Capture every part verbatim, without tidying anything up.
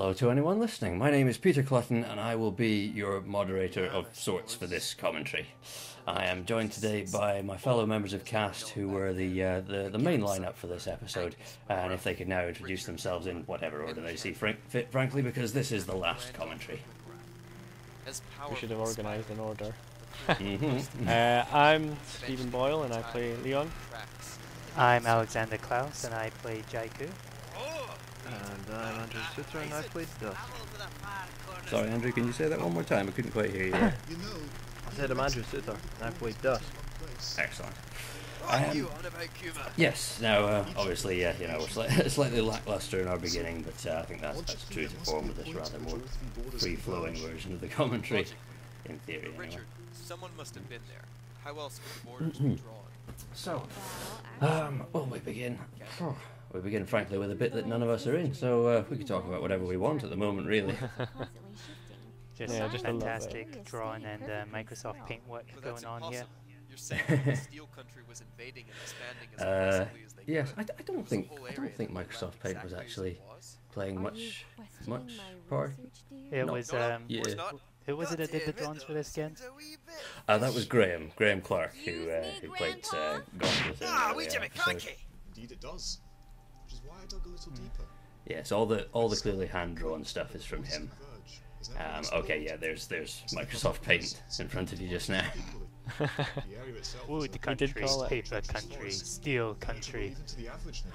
Hello to anyone listening. My name is Peter Clutton, and I will be your moderator of sorts for this commentary. I am joined today by my fellow members of cast who were the uh, the, the main lineup for this episode, and if they could now introduce themselves in whatever order they see frank, fit, frankly, because this is the last commentary. We should have organised an order. mm-hmm. uh, I'm Stephen Boyle, and I play Leon. I'm Alexander Klaus, and I play Jaiku. And I'm Andrew Suther, and I played Dusk. Sorry, Andrew, can you say that one more time? I couldn't quite hear you there. I said I'm Andrew Suther, and I played Dusk. Excellent. Um, yes, now, uh, obviously, yeah, you know, we're slightly lackluster in our beginning, but uh, I think that's, that's true to form with this rather more free-flowing version of the commentary, in theory, anyway. Richard, someone must have been there. How else could the borders be drawn? So, um, well, we begin. Oh. We begin, frankly, with a bit that none of us are in, so uh, we can talk about whatever we want at the moment, really. just yeah, just fantastic drawing and uh, Microsoft Paint work well, going on here. uh, yes, I, I don't think I don't think Microsoft Paint was actually playing much much part. It was um, yeah. Who was it that did the drawings for this game? Uh, that was Graham Graham Clark, who uh, who played uh, Gunn within the Indeed, it does. I dug a little deeper. Yes, all the all the clearly hand-drawn stuff is from him. Um, okay, yeah, there's there's Microsoft Paint in front of you just now. Wood country, paper country, steel country.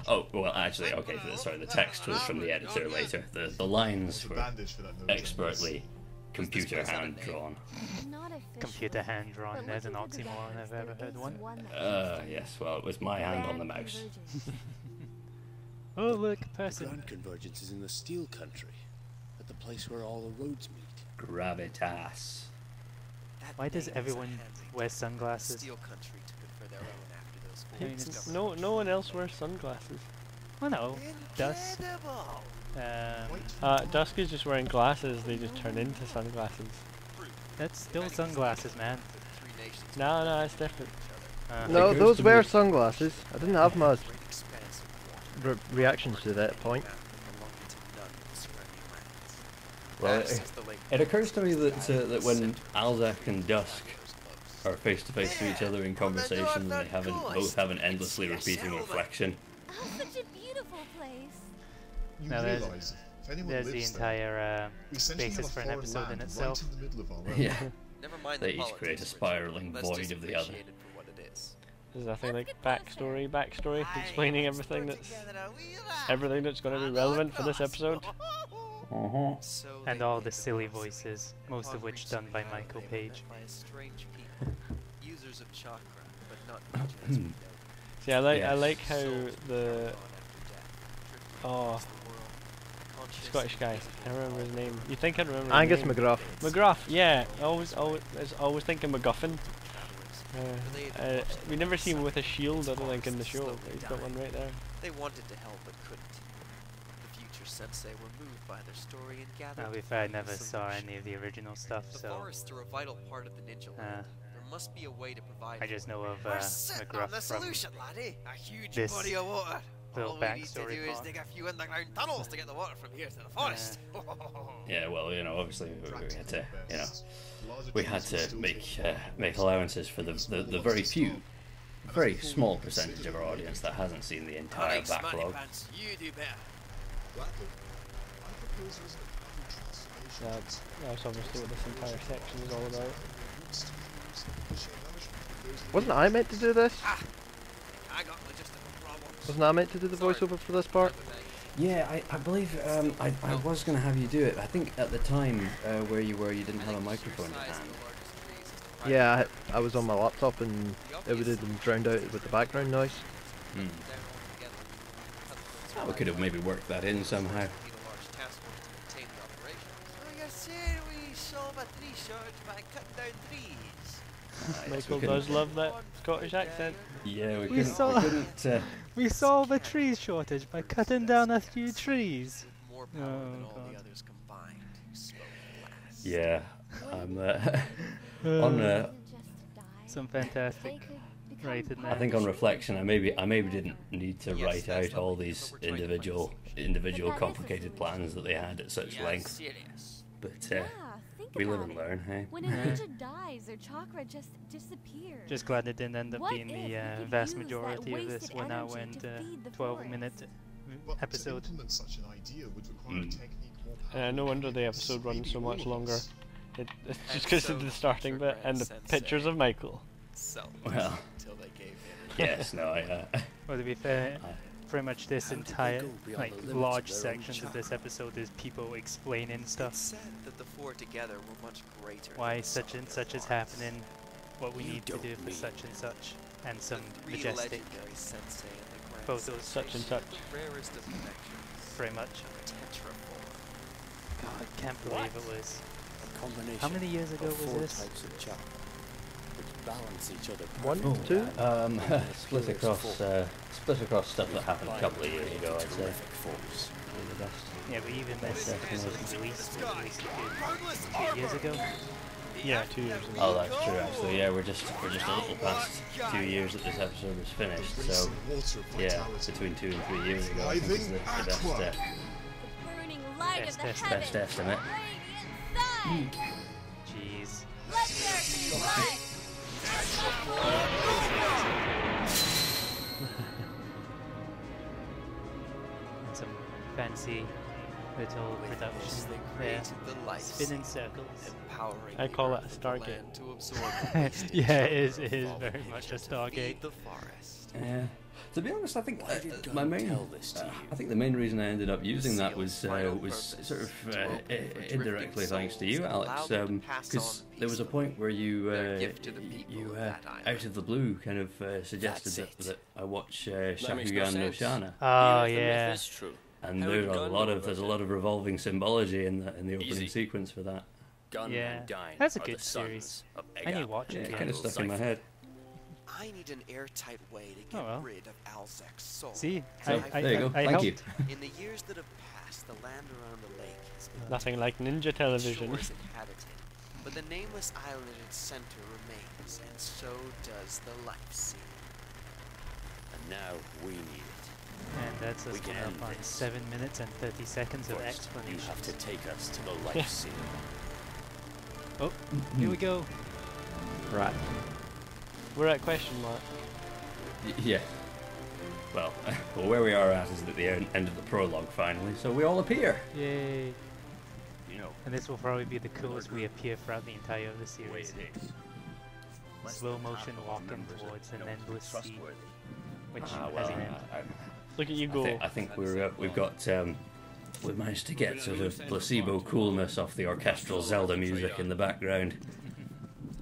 Oh, well, actually, okay, sorry, the text was from the editor later. The the lines were expertly computer hand-drawn. Computer hand-drawn, there's an oxymoron I've ever heard one. Uh, yes, well, it was my hand on the mouse. Oh, look, person. The grand convergence is in the steel country, at the place where all the roads meet. Gravitas. That Why does everyone wear sunglasses? Steel country to their own after those it's, no, no one else wears sunglasses. Oh no, Dusk. Um, uh, Dusk is just wearing glasses. They just turn into sunglasses. That's still sunglasses, man. No, no, it's different. Uh, no, those were sunglasses. I didn't have much. Re reactions to that point. Well, it, it occurs to me that uh, that when Alzeck and Dusk are face to face to each other in conversation, they have an, both have an endlessly repeating reflection. Oh, such a beautiful place. Now there's, there's the entire uh, basis for an episode in itself. Yeah, they each create a spiraling void of the other. There's nothing like backstory, backstory, explaining everything that's everything that's going to be relevant for this episode. Uh-huh. And all the silly voices, most of which done by Michael Page. See, I like, I like how the oh, Scottish guy, I can't remember his name. You think I'd remember? Angus McGruff. McGruff, yeah. Always, always, always thinking MacGuffin. Uh, uh, we never see him with a shield, I don't think, in the show. He's got one right there. They wanted to help but couldn't. The future sensei were moved by their story and gathered. Now, if I never saw any of the original stuff, so the forests are a vital part of the ninja land. Uh, there must be a way to provide. I just know of uh, McGruff the solution, laddie. A huge this body of water. All we need to do is dig a few underground tunnels to get the water from here to the forest. Uh, yeah, well, you know, obviously we, we had to, you know, we had to make uh, make allowances for the, the the very few, very small percentage of our audience that hasn't seen the entire backlog. Yeah, that's obviously what this entire section is all about. Wasn't I meant to do this? Wasn't I meant to do the voiceover for this part? Yeah, I, I believe um, I, I was going to have you do it. I think at the time uh, where you were, you didn't have a microphone in hand. Yeah, I, I was on my laptop and it would have been drowned out with the background noise. Hmm. Oh, we could have maybe worked that in somehow. Michael does love that Scottish accent. Yeah, we, we couldn't. Saw we, couldn't uh, we solve the trees shortage by cutting down a few trees. More power oh, than all the others combined. Yeah, I'm uh, on uh, some fantastic right in there. I think on reflection, I maybe I maybe didn't need to yes, write out all these individual individual complicated plans that they had at such length. But uh, yeah, we live and it. learn, hey? When a ninja dies, their chakra just disappears. Just glad it didn't end up what being the uh, vast majority of this one-hour and twelve-minute uh, episode. Such an idea would require mm. more uh, no wonder the episode runs so much longer. It, it's just because of the starting bit and the pictures of Michael. So well, until they gave in. Yes, no, I, uh, well, to be fair, uh, pretty much this entire, like, large sections of this episode is people explaining stuff. It's said that the four together were much greater. Why such and such is happening, what we need to do for such and such, and some majestic photos. Such and such. Pretty much. God, I can't believe it was. How many years ago was this? One, oh, two? Um, split across, uh, split across stuff that happened a couple of years ago, I'd say. Yeah, but even this section was released two years ago. Yeah, two years ago. Oh, that's true. Actually, yeah, we're just we're just a little past two years that this episode was finished. So yeah, between two and three years ago, I think is the, the best, uh, best, best, best estimate. Mm. Jeez. And some fancy little reductions there. Spinning circles. Empowering I call it a Stargate. To absorb yeah, it is, it is very much a Stargate. The forest. Yeah. To be honest, I think uh, my main uh, I think the main reason I ended up using that was uh, was sort of uh, indirectly thanks to you, Alex, because um, there was a point where you uh, you uh, out of the blue kind of uh, suggested that, that I watch uh, Shakugan No Shana. Oh yeah, and there's a lot of there's a lot of revolving symbology in the in the opening sequence for that. Yeah, that's a good series. I need to watch it. It kind of stuck in my head. I need an airtight way to get oh well. rid of Alzeck's soul. See, so, I, I, there you go. I, I Thank helped. you. In the years that have passed, the land around the lake has been nothing like ninja television. Inhabited, but the nameless island at its center remains, and so does the life scene. And now we need it. And that's us coming up on seven minutes and thirty seconds First, of explanation. You have to take us to the life scene. Oh, mm-hmm. Here we go. Right. We're at question mark. Y yeah. Well, well, where we are at is at the end of the prologue finally, so we all appear. Yay! You know. And this will probably be the coolest we appear throughout the entire of the series. Slow motion walking towards an endless sea. Which ah, well, has an end. I, I, Look at you go. I think, I think we're uh, we've got um, we've managed to get sort of placebo coolness off the orchestral Zelda music in the background.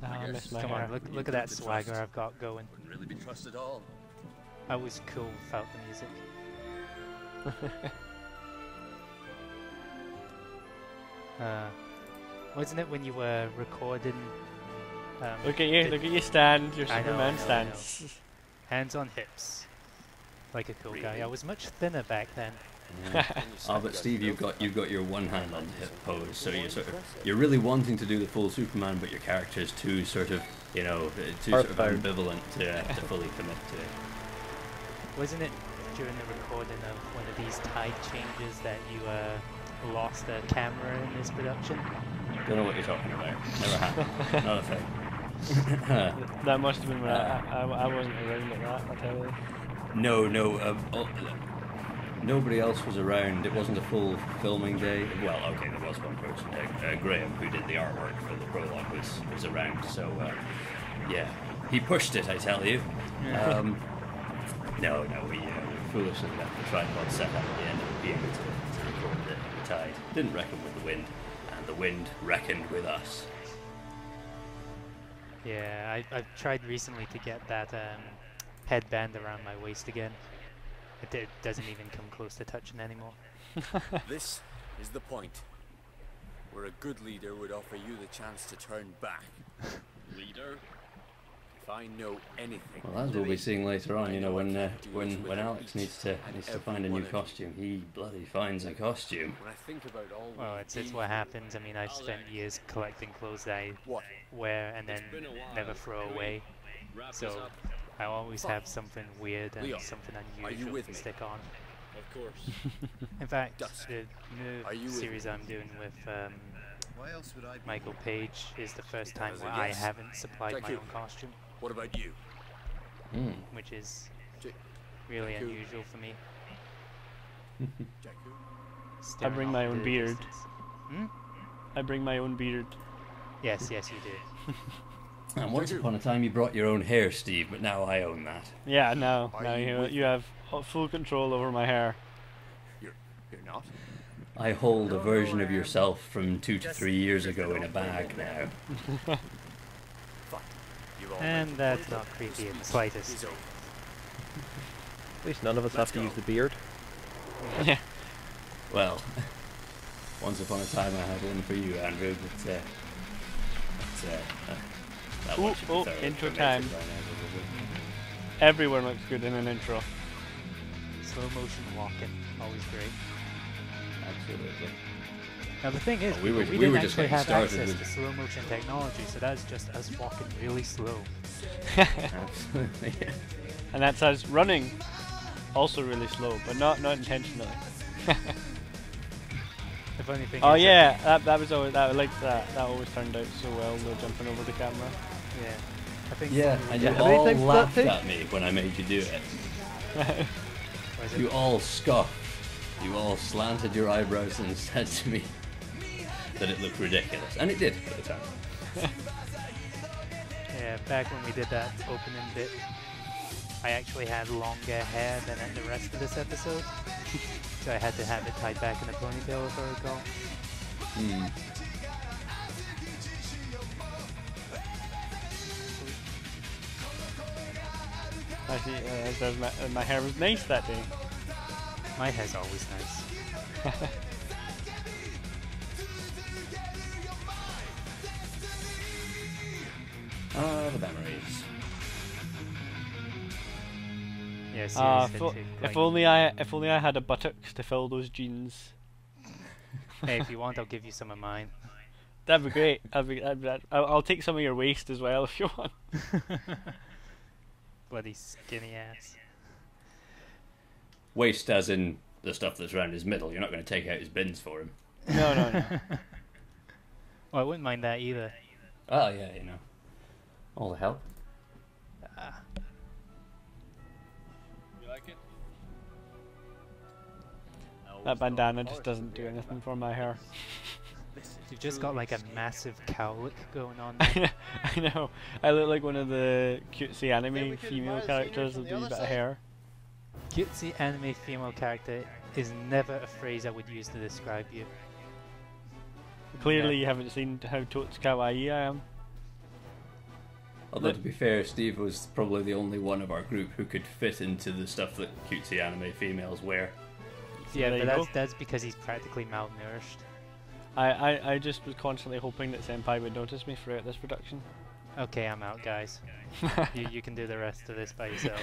Oh, come on, look, look at that swagger I've got going. Wouldn't really be trusted all. I was cool without the music. uh, wasn't it when you were recording? Um, look at you, look at your stand, your I Superman know, know, stand. Hands on hips. Like a cool really? guy. I was much thinner back then. Yeah. Ah, but Steve, you've got you've got your one hand on the hip pose, so you're sort of you're really wanting to do the full Superman, but your character is too sort of you know too sort of ambivalent to, uh, to fully commit to it. Wasn't it during the recording of one of these tide changes that you uh, lost a camera in this production? Don't know what you're talking about. Never happened. Not a thing. That must have been when uh, I, I I wasn't around at that. I tell you. No, no. Um, oh, Nobody else was around. It wasn't a full filming day. Well, okay, there was one person. Uh, uh, Graham, who did the artwork for the prologue, was, was around. So, uh, yeah, he pushed it, I tell you. Um, no, no, we, uh, we foolishly left the tripod set up at the end of being able to, to record the tide. Didn't reckon with the wind, and the wind reckoned with us. Yeah, I, I've tried recently to get that um, headband around my waist again. It doesn't even come close to touching anymore. This is the point where a good leader would offer you the chance to turn back. Leader, if I know anything. Well, that's what we'll be seeing later on. You know, when uh, when when Alex needs to needs to find a new costume, he bloody finds a costume. When I think about all well, it's it's what happens. I mean, I've spent years collecting clothes that I wear and then never throw away. So I always Five. have something weird and Leon, something unusual to me? stick on. Of course. In fact, Dusk. the new series I'm doing with um, else would I Michael Page is the first time where yes. I haven't supplied Thank my you. own costume. What about you? Mm. Which is really Jaiku. unusual for me. I bring my own beard. Hmm? I bring my own beard. Yes, yes, you do. And once upon a time you brought your own hair, Steve, but now I own that. Yeah, no, now you, you have full control over my hair. You're, you're not? I hold a version of yourself from two to three years ago in a bag now. And that's not creepy in the slightest. At least none of us Let's have to go. use the beard. Yeah. Well, once upon a time I had one for you, Andrew, but uh, but, uh, uh that Ooh, one should oh, be intro time. Everyone looks good in an intro. Slow motion walking, always great. Absolutely. Now the thing is, oh, we, were, we, we didn't were just actually have access to slow motion technology, so that's just us walking really slow. Absolutely. Yeah. And that's us running, also really slow, but not not intentionally. The funny thing. Oh is yeah, that, that that was always that I liked that. That always turned out so well. Though jumping over the camera. Yeah. I think. Yeah, and you all laughed at me when I made you do it. You all scoffed. You all slanted your eyebrows and said to me that it looked ridiculous, and it did at the time. Yeah, back when we did that opening bit, I actually had longer hair than in the rest of this episode, so I had to have it tied back in a ponytail if I recall. Mm. Actually, uh, so my, uh, my hair was nice that day. My hair's always nice. Ah, the memories. Yes. Yeah, uh, if, like if only I, if only I had a buttocks to fill those jeans. Hey, if you want, I'll give you some of mine. That'd be great. I'd be, I'd be, I'd, I'll take some of your waist as well if you want. Bloody skinny ass. Waste as in the stuff that's around his middle. You're not going to take out his bins for him. No, no, no. Well, I wouldn't mind that either. Oh, yeah, you know. All the help. Ah. You like it? That bandana just doesn't do anything for my hair. You've just got like a massive cowlick going on there. I know. I look like one of the cutesy anime female characters with a bit of hair. Cutesy anime female character is never a phrase I would use to describe you. Clearly yeah. you haven't seen how totes kawaii I am. Although to be fair, Steve was probably the only one of our group who could fit into the stuff that cutesy anime females wear. Yeah, but that's, that's because he's practically malnourished. I, I, I just was constantly hoping that Senpai would notice me throughout this production. Okay, I'm out guys. you, you can do the rest of this by yourself.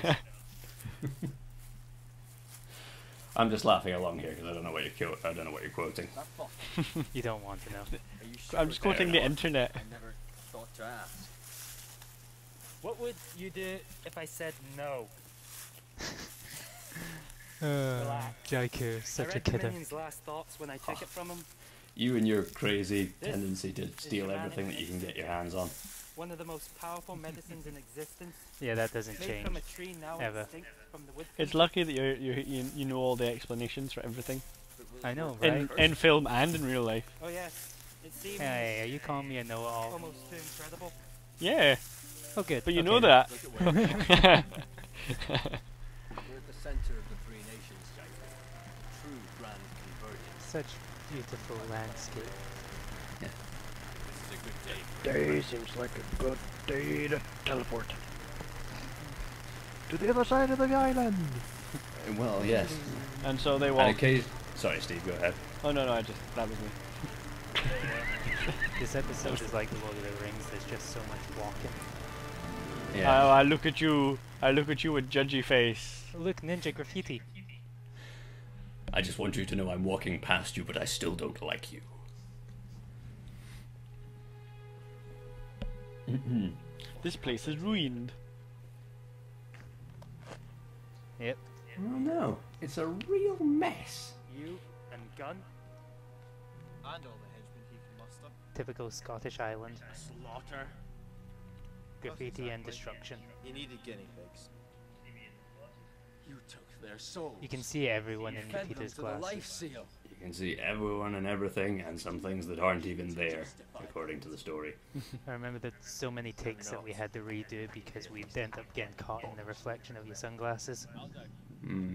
I'm just laughing along here because I don't know what you're I don't know what you're quoting. You don't want to know. Sure I'm just quoting the internet. I never thought to ask. What would you do if I said no? uh, Jaiku, such a kidder. Last thoughts when I took oh. it from him. You and your crazy this tendency to steal everything that you can get your hands on. One of the most powerful medicines in existence. Yeah, that doesn't change. From a tree now ever. From the wood. It's lucky that you're, you're, you you know all the explanations for everything. I know, right? In, in film and in real life. Oh yes. It seems hey, are you calling me a know-all? Almost incredible. Yeah. Oh good. But you okay. know that. We're at the center of the three nations, Jaiku. True grand convergence. Such beautiful landscape. Day seems like a good day to teleport to the other side of the island. Well, yes. And so they walk. Sorry, Steve. Go ahead. Oh no, no, I just that was me. This episode is like the Lord of the Rings. There's just so much walking. Yeah. Oh, I look at you. I look at you with judgy face. Look, ninja graffiti. I just want you to know I'm walking past you, but I still don't like you. This place is ruined. Yep. Oh no, it's a real mess. You and Gunn. And all the henchmen he can muster. Typical Scottish island. A slaughter. Graffiti and destruction. You needed guinea pigs. You took their souls. You can see everyone in Peter's glasses. You can see everyone and everything, and some things that aren't even there, according to the story. I remember that so many takes that we had to redo because we'd end up getting caught in the reflection of your sunglasses. Hmm.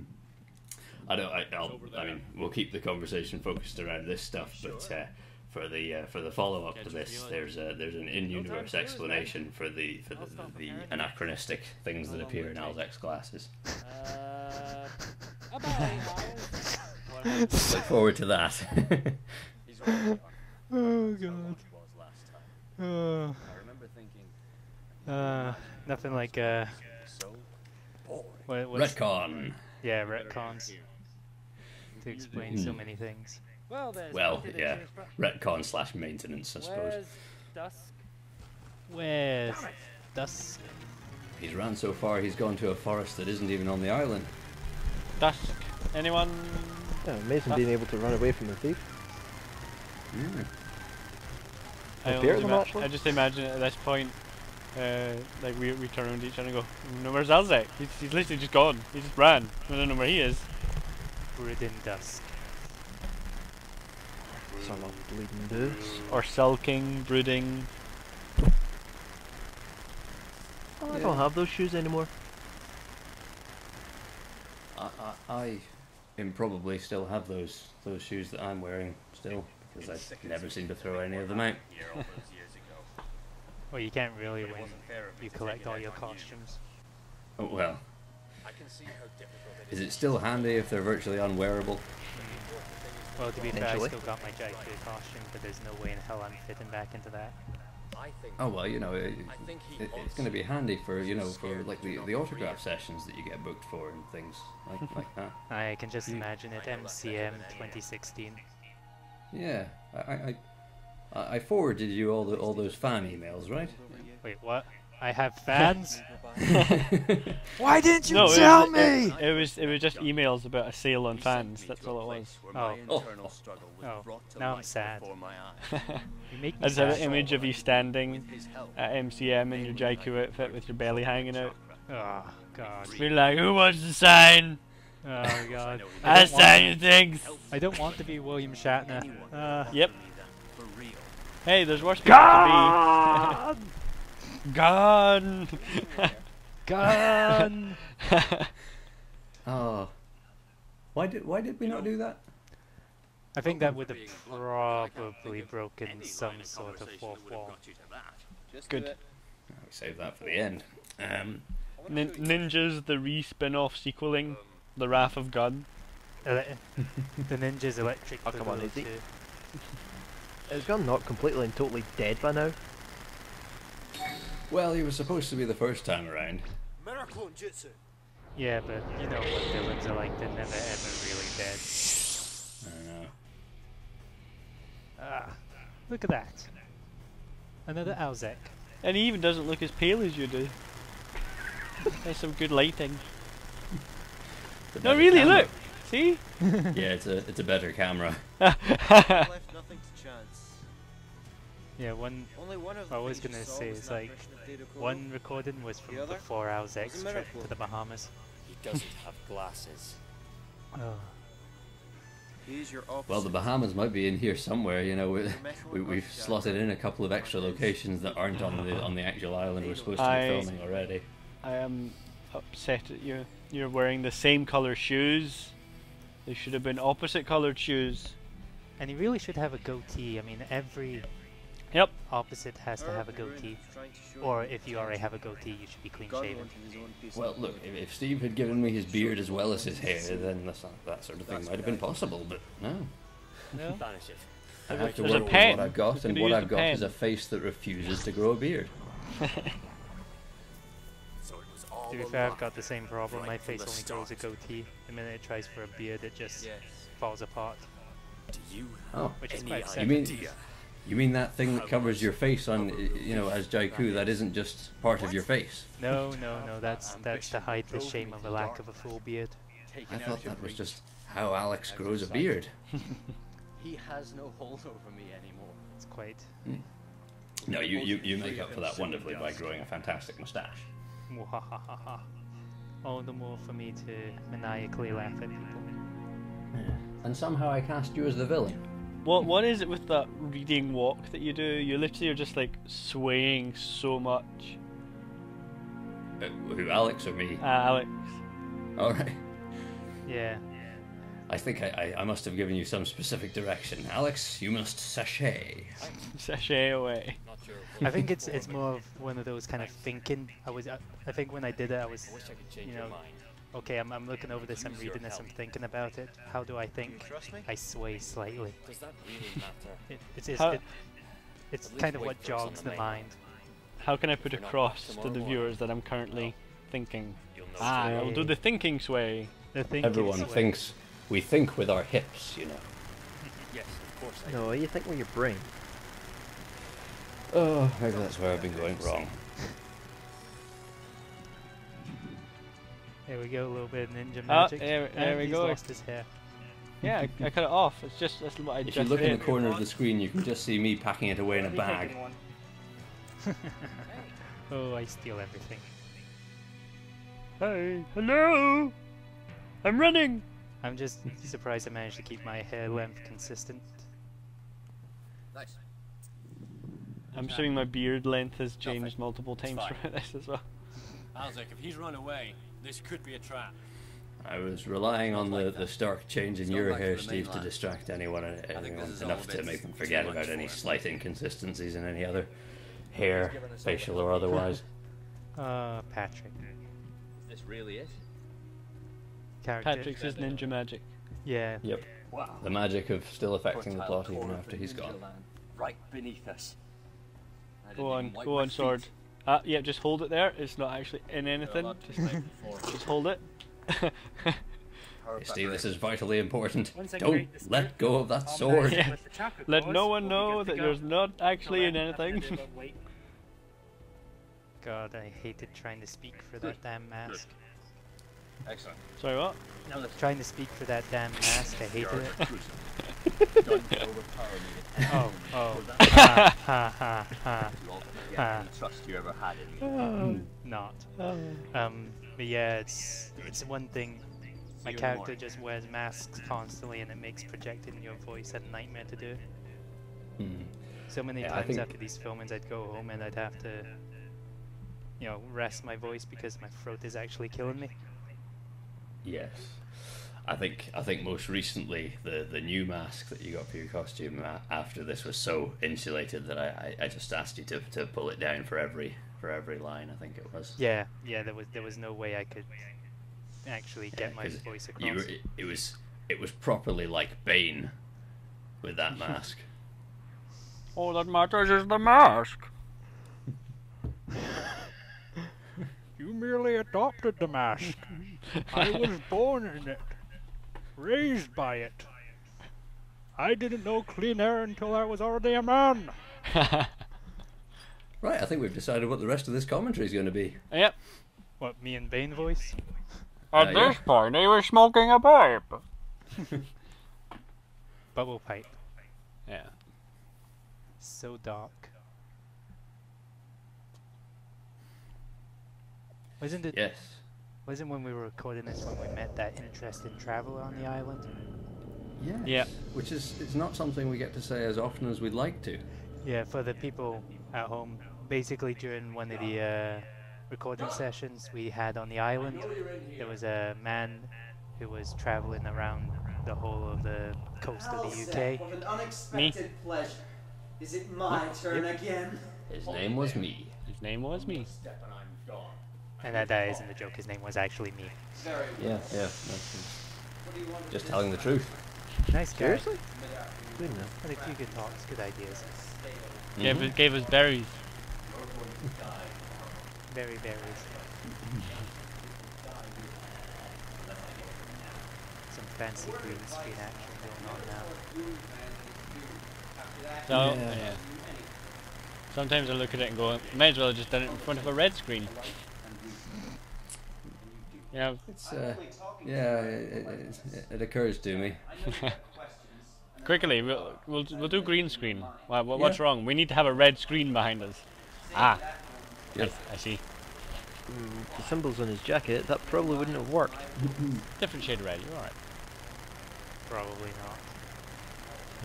I don't. I, I'll, I mean, we'll keep the conversation focused around this stuff, but uh, for the uh, for the follow up to this, there's a, there's an in-universe explanation for the for the, the, the anachronistic things that appear in Alzeck's glasses. Uh, Look forward to that. Oh god. Oh. Uh, nothing like uh. What, retcon. Yeah, retcons. To explain so many things. Well, well yeah. Retcon slash maintenance, I suppose. Where's Dusk? Where's Dusk? He's ran so far he's gone to a forest that isn't even on the island. Dusk. Anyone? Yeah, amazing Dusk. Being able to run away from the thief. Mm. I, imagine, I just imagine at this point, uh, like we we turn around to each other and go, no, where's Alzeck? He's, he's literally just gone. He just ran. I don't know where he is. We're in Dusk. Some of bleeding dudes. Or sulking, brooding. Oh, I yeah. don't have those shoes anymore. I, I, I improbably still have those those shoes that I'm wearing still because I never seem to throw any of them out. Well, you can't really win. You collect all your costumes. Oh well. Is it still handy if they're virtually unwearable? Well, to be fair, I still got my Jaiku costume, but there's no way in hell I'm fitting back into that. Oh well, you know, it, it, it's going to be handy for, you know, for like the, the autograph sessions that you get booked for and things like, like that. I can just imagine it, M C M twenty sixteen. Yeah, I, I, I forwarded you all the all those fan emails, right? Wait, what? I have fans? Why didn't you no, tell it was, me? It, it was it was just emails about a sale on fans. That's all it was. Oh, oh. oh. Now I'm sad. You make me sad. An image of you standing at M C M in your Jaiku outfit with your belly hanging out. Oh god. You're like, who wants to sign? Oh god. I, I sign things. I don't want to be William Shatner. Uh, yep. Hey, there's worse people to be. Gun! Gun! Oh. Why did why did we not do that? I think that would have probably broken some sort of fourth wall. Good. I'll save that for the end. Um, Nin Ninjas, the re-spin-off sequeling, The Wrath of Gun. The Ninjas Electric. Oh, come on, is he? Is Gun not completely and totally dead by now? Well, he was supposed to be the first time around. Miracle Jutsu. Yeah, but you know what villains are like, they're never ever really dead. I know. Ah, look at that. Another Alzeck. And he even doesn't look as pale as you do. There's some good lighting. No, really, camera. Look! See? Yeah, it's a, it's a better camera. Yeah, one. Only one of I was gonna say is like one recording was from the four hours extra trip to the Bahamas. He doesn't have glasses. Oh. Your well, the Bahamas might be in here somewhere. You know, we, we we've slotted in a couple of extra locations that aren't on the on the actual island we're supposed to I, be filming already. I am upset at you. You're wearing the same color shoes. They should have been opposite colored shoes. And he really should have a goatee. I mean, every. Yep. Opposite has to have a goatee, or if you already have a goatee, you should be clean shaven. Well, look, if, if Steve had given me his beard as well as his hair, then that's not, that sort of thing might have been possible, but no. No. I have to work with what I've got, and what I've got is a face that refuses to grow a beard. To be fair, I've got the same problem. My face only grows a goatee. The minute it tries for a beard, it just falls apart. Do you? Oh. Which is quite sad. You mean? You mean that thing that covers your face on, you know, as Jaiku, that isn't just part of your face? No, no, no, that's that's to hide the shame of a lack of a full beard. I thought that was just how Alex grows a beard. He has no hold over me anymore. It's quite... Hmm. No, you, you, you make up for that wonderfully by growing a fantastic moustache. All the more for me to maniacally laugh at people. Yeah. And somehow I cast you as the villain. What what is it with that reading walk that you do? You literally are just like swaying so much. Uh, who, Alex or me? Uh, Alex. All right. Yeah. I think I, I I must have given you some specific direction, Alex. You must sashay. Sashay away. I think it's it's more of one of those kind of thinking. I was I, I think when I did it, I was you know. Okay, I'm, I'm looking over this, I'm reading this, I'm thinking about it. How do I think? I sway slightly. Does that really matter? it, it's it's, it, it's kind of what jogs the mind. How can I put across to the viewers that I'm currently thinking? Ah, I'll do the thinking sway. The thinking Everyone sway. thinks we think with our hips, you know. Yes, of course I do. No, you think with your brain. Oh, maybe that's where I've been going wrong. There we go, a little bit of ninja magic. Oh, there, there we he's go. Lost his hair. Yeah, I, I cut it off. It's just that's what I if just. If you look did. in the corner of the screen, you can just see me packing it away in a bag. Oh, I steal everything. Hey, hello! I'm running. I'm just surprised I managed to keep my hair length consistent. Nice. I'm assuming my beard length has changed Nothing. multiple times throughout this as well. Alzeck, if he's run away, this could be a trap. I was relying on the, the stark change in your hair, Steve, to distract anyone and everyone enough to make them forget about any slight inconsistencies in any other hair, facial or otherwise. Uh, Patrick. This really is? Patrick's his ninja magic. Yeah. Yep. Wow. The magic of still affecting the plot even after he's gone. Right beneath us. Go on, go on, sword. Ah, uh, yeah, just hold it there. It's not actually in anything. Just, just hold it. Steve, this is vitally important. Don't let go of that sword. Yeah. Let no one know that you're not actually in anything. God, I hated trying to speak for that damn mask. Excellent. Sorry, what? No, trying to speak for that damn mask. I hated it. Don't overpower me. Oh, oh. Ha, ha, ha, ha. Uh, trust you ever had it. Uh, not. Uh, um, but yeah, it's it's one thing. My character just wears masks constantly, and it makes projecting your voice a nightmare to do. Hmm. So many yeah, times after these filmings, I'd go home and I'd have to, you know, rest my voice because my throat is actually killing me. Yes, I think I think most recently the the new mask that you got for your costume after this was so insulated that I, I, I just asked you to to pull it down for every for every line. I think it was. Yeah, yeah. There was there was no way I could actually get yeah, my voice across. You were, it, it was it was properly like Bane with that mask. All that matters is the mask. You merely adopted the mask. I was born in it, raised by it. I didn't know clean air until I was already a man. Right, I think we've decided what the rest of this commentary is going to be. Yep. What, me and Bane voice? At uh, this yeah. point, he was smoking a pipe. Bubble pipe. Yeah. So dark. Wasn't it? Yes. Wasn't when we were recording this when we met that interesting traveller on the island? Yes. Yeah. Which is it's not something we get to say as often as we'd like to. Yeah, for the people at home, basically during one of the uh, recording sessions we had on the island, there was a man who was travelling around the whole of the coast of the U K. What an unexpected pleasure. Is it my turn again? His name was me. His name was me. And that, that isn't a joke, his name was actually me. Yeah, yeah. Nice. Just telling the truth. Nice guy. Seriously? Good enough. I think you could talk, it's good ideas. Mm-hmm. Gave, us, gave us berries. Berry berries. Some fancy green screen action going on now. So, yeah. yeah. Sometimes I look at it and go, may as well have just done it in front of a red screen. You know? It's, uh, yeah, it, it, it, it occurs to me. Quickly, we'll, we'll, we'll do green screen. Why, what, what's yeah. wrong? We need to have a red screen behind us. Ah, yes, I, I see. Mm, the symbols on his jacket, that probably wouldn't have worked. Different shade of red, you're alright. Probably not.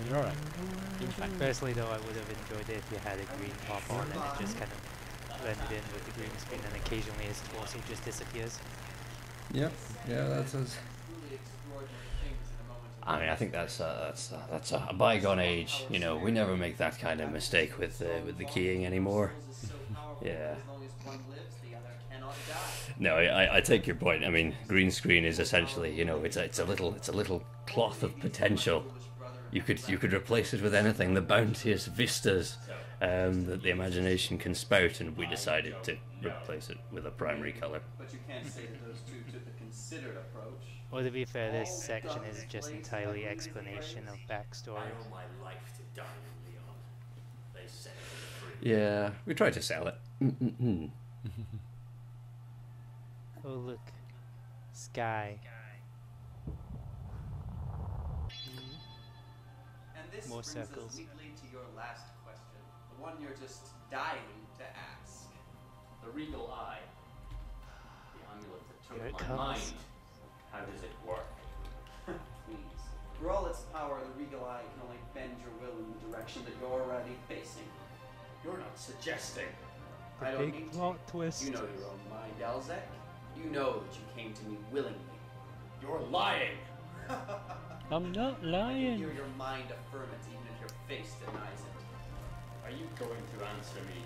You're alright. Personally though, I would have enjoyed it if you had a green pop on and it just kind of blended in with the green screen and occasionally his torso just disappears. Yep, yeah, that's us. I mean, I think that's uh, that's uh, that's uh, a bygone age. You know, we never make that kind of mistake with uh, with the keying anymore. Yeah. No, I, I take your point. I mean, green screen is essentially, you know, it's a, it's a little it's a little cloth of potential. You could you could replace it with anything. The bounteous vistas um, that the imagination can spout, and we decided to replace it with a primary color. But you can't say that those two took a considered approach. Well, to be fair, this section is just entirely explanation of backstory. Yeah, we tried to sell it. Mm-mm-mm. Oh look, sky. And this more brings circles. Us neatly to your last question, the one you're just dying to ask. The regal eye, the amulet that took my comes. mind. How does it work? Please. For all its power, the regal eye can only bend your will in the direction that you're already facing. You're not suggesting. The I don't need plot to. Twist. You know your own mind, Alzeck. You know that you came to me willingly. You're lying. I'm not lying. I can hear your mind affirm it, even if your face denies it. Are you going to answer me?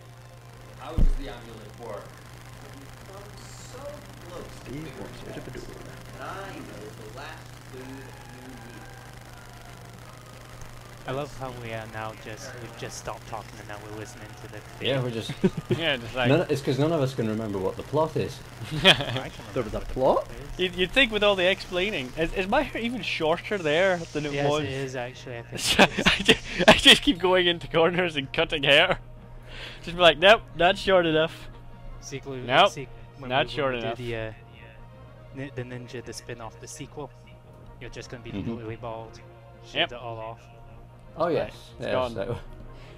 How does the amulet work? You've come so close to the door. And I know the last clue you need. I love how we are now just, we've just stopped talking and now we're listening to the thing. Yeah, we're just... yeah, just like... None, it's because none of us can remember what the plot is. I the, the plot? You'd, you'd think with all the explaining, is, is my hair even shorter there than it yes, was? Yes, it is actually, I think it is. I, just, I just keep going into corners and cutting hair. Just be like, nope, not short enough. Sequel, nope, se not we short enough. The, uh, the Ninja, the spin-off, the sequel, you're just going to be completely mm-hmm. bald. Shaved yep. it all off. Oh yes, right. yes so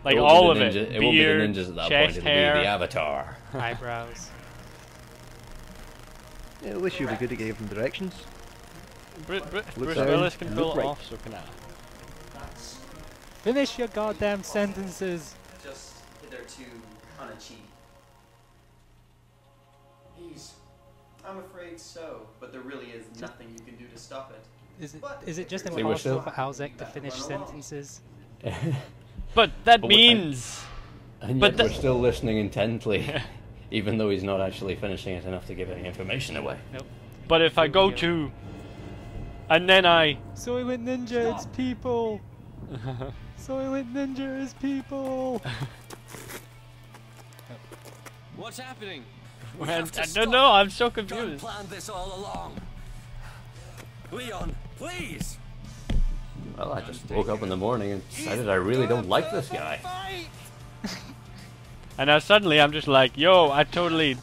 like all of it. It won't be the ninjas at that point. It'll hair, be the avatar. Eyebrows. Yeah, I wish you were good at giving directions. Bru Bru Bruce Willis can pull it right. off, so can I. That's Finish your goddamn sentences. Just hitherto unachieved. He's, I'm afraid so, but there really is nothing you can do to stop it. Is it, is it just impossible for Alzeck to finish sentences? But that but means... And, and but yet we're still listening intently, even though he's not actually finishing it enough to give any information away. Nope. But if I go to... And then I... Soylent Ninja, it's people! Soylent Ninja is people! What's happening? We have to I don't know, I'm so confused. God planned this all along. Leon, please! Well, I just woke up in the morning and decided I really don't like this guy. And now suddenly I'm just like, yo, I totally...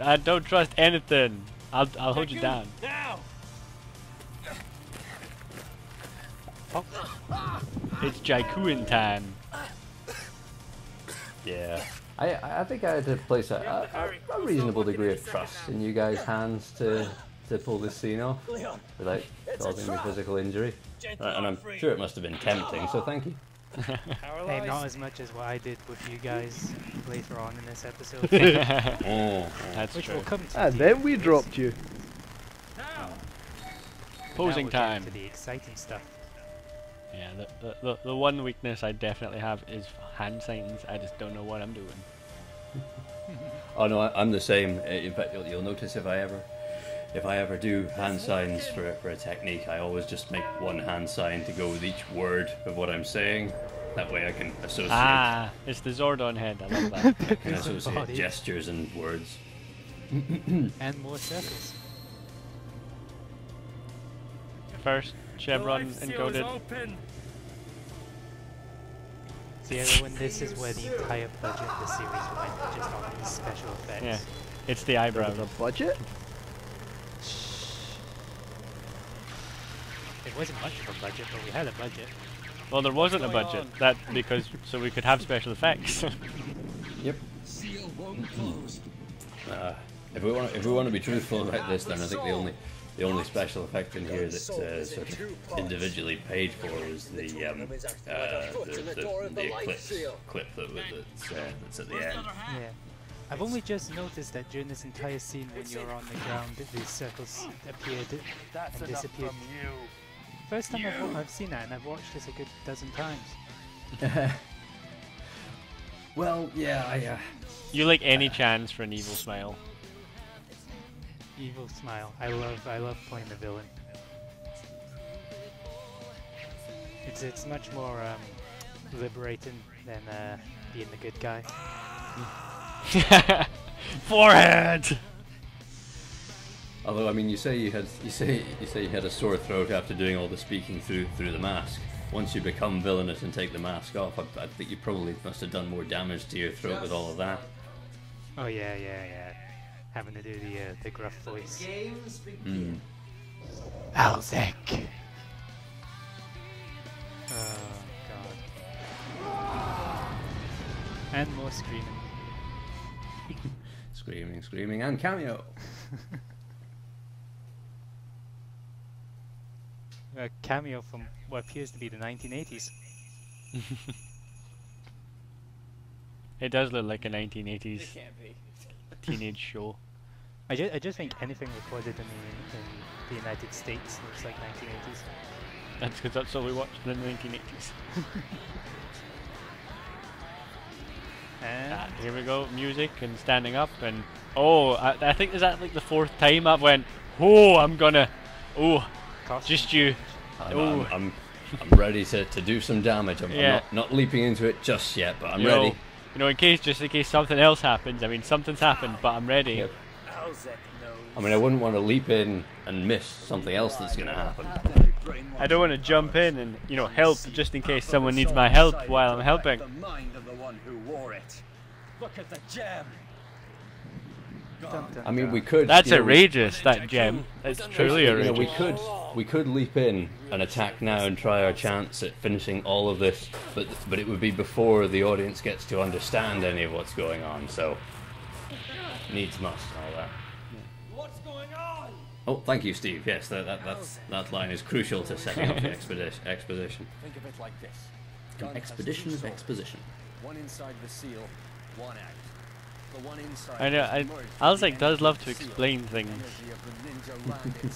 I don't trust anything. I'll, I'll hold you down. Now. Oh. It's Jaiku in time. Yeah. I, I think I had to place a, a, a reasonable degree of trust in you guys' hands to... to pull this scene off Leon, without causing me physical injury. Gentle and I'm free. Sure it must have been tempting, so thank you. Hey, not as much as what I did with you guys later on in this episode. oh, that's Which true. Will come to and the then we dropped you. Now. Posing now time. To the exciting stuff. Yeah, the, the, the, the one weakness I definitely have is hand signs. I just don't know what I'm doing. oh no, I, I'm the same. In fact, you'll, you'll notice if I ever If I ever do hand signs for, for a technique, I always just make one hand sign to go with each word of what I'm saying. That way I can associate... Ah, it's the Zordon head, I love that. I can associate body. gestures and words. And more circles. First, Chevron encoded. So yeah, when this is where the entire budget of the series went, just on these special effects. Yeah, it's the eyebrows. There was a budget? It wasn't much of a budget, but we had a budget. Well, there wasn't a budget. On? That because so we could have special effects. Yep. Seal won't close. Uh, if we want, if we want to be truthful about this, then I think the only, the only special effect in here that uh, sort of individually paid for was the um, uh, the, the, the eclipse clip that that's, uh, that's at the end. Yeah. I've only just noticed that during this entire scene, when you're on the ground, these circles appeared and disappeared. First time I've, I've seen that, and I've watched this a good dozen times. Well, yeah, I, uh, you like any uh, chance for an evil smile. Evil smile. I love, I love playing the villain. It's it's much more um, liberating than uh, being the good guy. Forehead. Although I mean, you say you had you say you say you had a sore throat after doing all the speaking through through the mask. Once you become villainous and take the mask off, I, I think you probably must have done more damage to your throat with all of that. Oh yeah, yeah, yeah. Having to do the uh, the gruff voice. Mm. Alzeck. Oh god. And more screaming. Screaming, screaming, and cameo. A cameo from what appears to be the nineteen eighties. It does look like a nineteen eighties it can't be. Teenage show. I just, I just think anything recorded in the, in the United States looks like nineteen eighties. That's because that's all we watched in the nineteen eighties. And ah, here we go, music and standing up and... Oh, I, I think is that like the fourth time I've went, oh, I'm gonna... Oh... Just you. I'm, oh. I'm, I'm, I'm ready to, to do some damage. I'm, yeah. I'm not, not leaping into it just yet, but I'm you ready. Know, you know, in case, just in case something else happens. I mean, something's happened, but I'm ready. Yep. I mean, I wouldn't want to leap in and miss something else that's going to happen. I don't want to jump in and, you know, help just in case someone needs my help while I'm helping. I mean, we could. That's outrageous. Know, that gem. That's truly outrageous. You know, we could, we could leap in and attack now and try our chance at finishing all of this, but but it would be before the audience gets to understand any of what's going on. So needs must and all that. What's going on? Oh, thank you, Steve. Yes, that that that's, that line is crucial to setting up the expedition. Exposition. Think of it like this: an expedition is exposition. One inside the seal, one out. I know, I, Alzeck does love to explain things.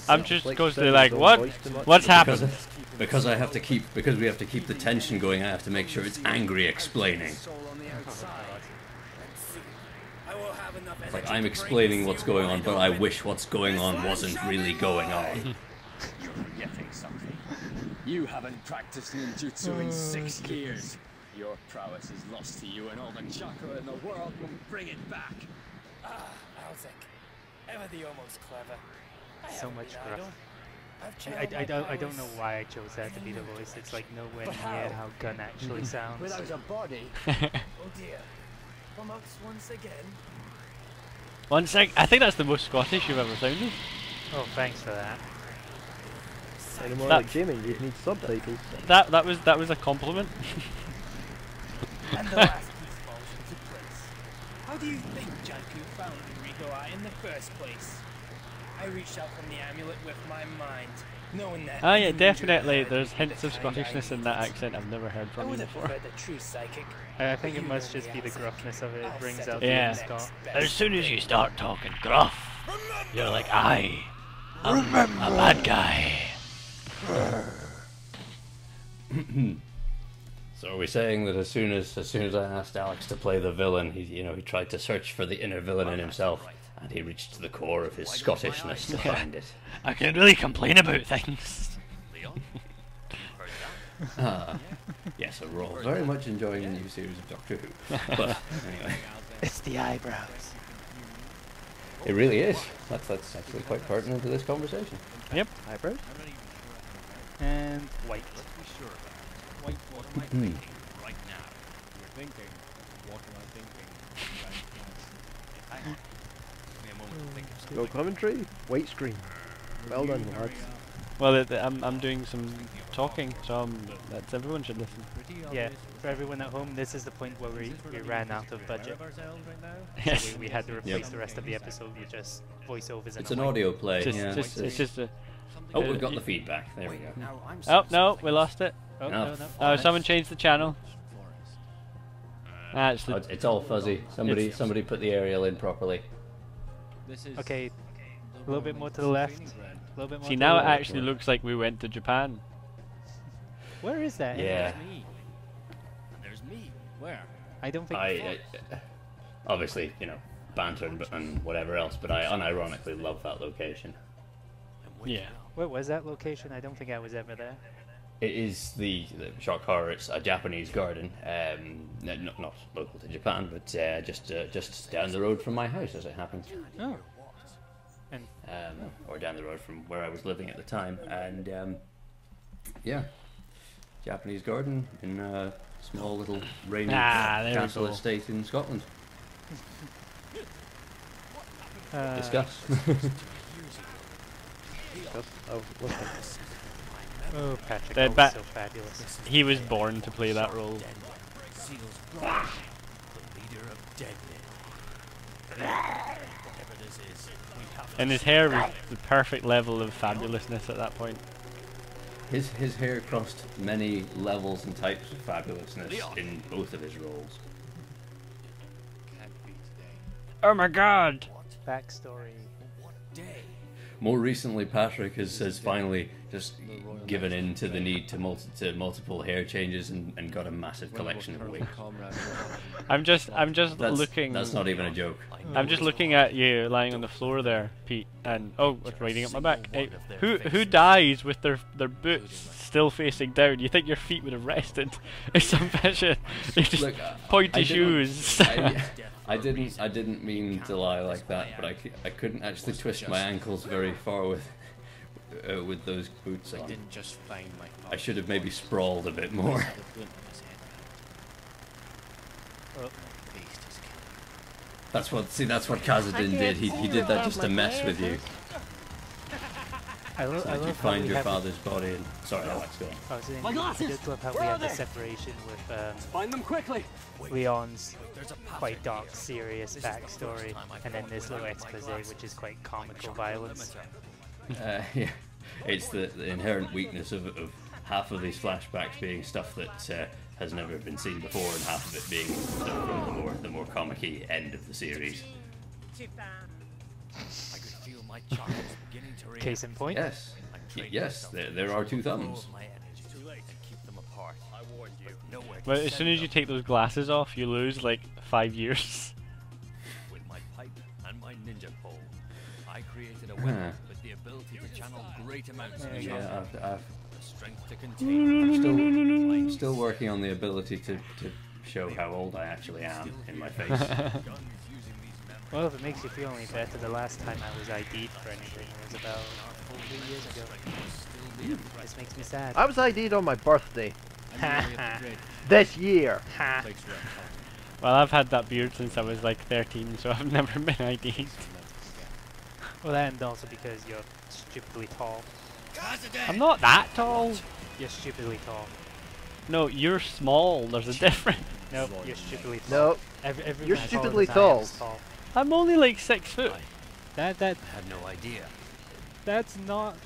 I'm just constantly like, what? What's happened? Because, because I have to keep, because we have to keep the tension going, I have to make sure it's angry explaining. It's like, I'm explaining what's going on, but I wish what's going on wasn't really going on. You're forgetting something. You haven't practiced ninjutsu in six years. Your prowess is lost to you, and all the chakra in the world will bring it back. Ah, Alzeck, ever the almost clever. I so much gruff. I, I, I don't, I don't know why I chose that to be the voice. It's like nowhere near how, how Gunn actually sounds. Without a body. Oh dear. Amongst once again. Once again. I think that's the most Scottish you've ever sounded. Oh, thanks for that. Any more like Jimmy, you need subtitles. That, that was, that was a compliment. And the last piece falls into place. How do you think Jaiku found Enrico-I in the first place? I reached out from the amulet with my mind, knowing that... Ah yeah, definitely, there's hints of Scottishness in that accent I've never heard from you before. I think it must just be the gruffness of it, it brings out the Scot. As soon as you start talking gruff, you're like, I, I'm a bad guy. So are we saying that as soon as as soon as I asked Alex to play the villain, he you know he tried to search for the inner villain in himself, and he reached the core of his Scottishness to find it. I can really complain about things. Leon, heard that? Ah, yes, we're all very much enjoying the new series of Doctor Who. But anyway, it's the eyebrows. It really is. That's that's actually quite pertinent to this conversation. Yep, eyebrows and white. Right now. thinking. What am I thinking? Give me a moment to think of something. No commentary? Wait screen. Well done, lads. Well, it, I'm, I'm doing some talking, so I'm, that's everyone should listen. Yeah, for everyone at home, this is the point where we, we ran out of budget. Yes. So we, we had to replace yep. the rest of the episode with just voiceovers. It's an way. audio play, just, yeah. Just, it's just a... Oh, we've got the feedback. There we go. Oh, no, we lost it. Oh, no, no, no. Oh, someone changed the channel. Ah, it's, the oh, it's all fuzzy. Somebody it's somebody put the aerial in properly. This is okay, a little bit more to the left. A bit more See, now it left. actually looks like we went to Japan. Where is that? Yeah. There's me. There's me. Where? I don't think... I, I, obviously, you know, banter and, and whatever else, but I unironically love that location. Yeah. Where was that location? I don't think I was ever there. It is the, the shock horror. It's a Japanese garden, um, not not local to Japan, but uh, just uh, just down the road from my house, as it happens. Oh. And um, or down the road from where I was living at the time, and um, yeah, Japanese garden in a small little rainy ah, castle cool. estate in Scotland. uh, Discuss. Oh, oh, Patrick, that was so fabulous. He was born to play that role. Ah. And his hair was the perfect level of fabulousness at that point. His his hair crossed many levels and types of fabulousness in both of his roles. Oh my God! Backstory. More recently, Patrick has, has finally just given in to the need to, multi to multiple hair changes and, and got a massive collection of wigs. I'm just, I'm just that's, looking. That's not even a joke. I'm just looking at you lying on the floor there, Pete, and oh, it's riding up my back. Hey, who who dies with their their boots still facing down? You think your feet would have rested? It's some fashion. They just Look, pointy I shoes. I, I didn't. I didn't mean to lie like that, but I, I couldn't actually twist my ankles very far with, uh, with those boots on. I didn't just find my. I should have maybe sprawled a bit more. That's what. See, that's what Kazadin did. He he did that just to mess with you. I love, so I love you find your father's body. And, sorry, Alex, go on. I was saying, my glasses! I just love how Where we have the separation with um, find them quickly. Leon's quite dark, serious backstory, and then this little expose, which is quite comical violence. Uh, yeah, it's the, the inherent weakness of, of half of these flashbacks being stuff that uh, has never been seen before, and half of it being stuff from the more the more comic-y end of the series. Case in point. Yes, yes. There, there are two thumbs. Well, as soon as you take those glasses off, you lose like five years. With my pipe and my ninja pole, I created a weapon with the ability to channel great amounts of yeah, I've, I've the strength to contain. I'm still, I'm still working on the ability to, to show how old I actually am in my face. Well, if it makes you feel any better, the last time I was ID'd for anything was about three years ago. Mm. This makes me sad. I was ID'd on my birthday. This year. Well, I've had that beard since I was like thirteen, so I've never been ID'd. Well, and also because you're stupidly tall. I'm not that tall. You're stupidly tall. No, you're small. There's a difference. No, you're stupidly tall. No, every, every you're stupidly tall. tall. I'm only like six foot. That that I had no idea. That's not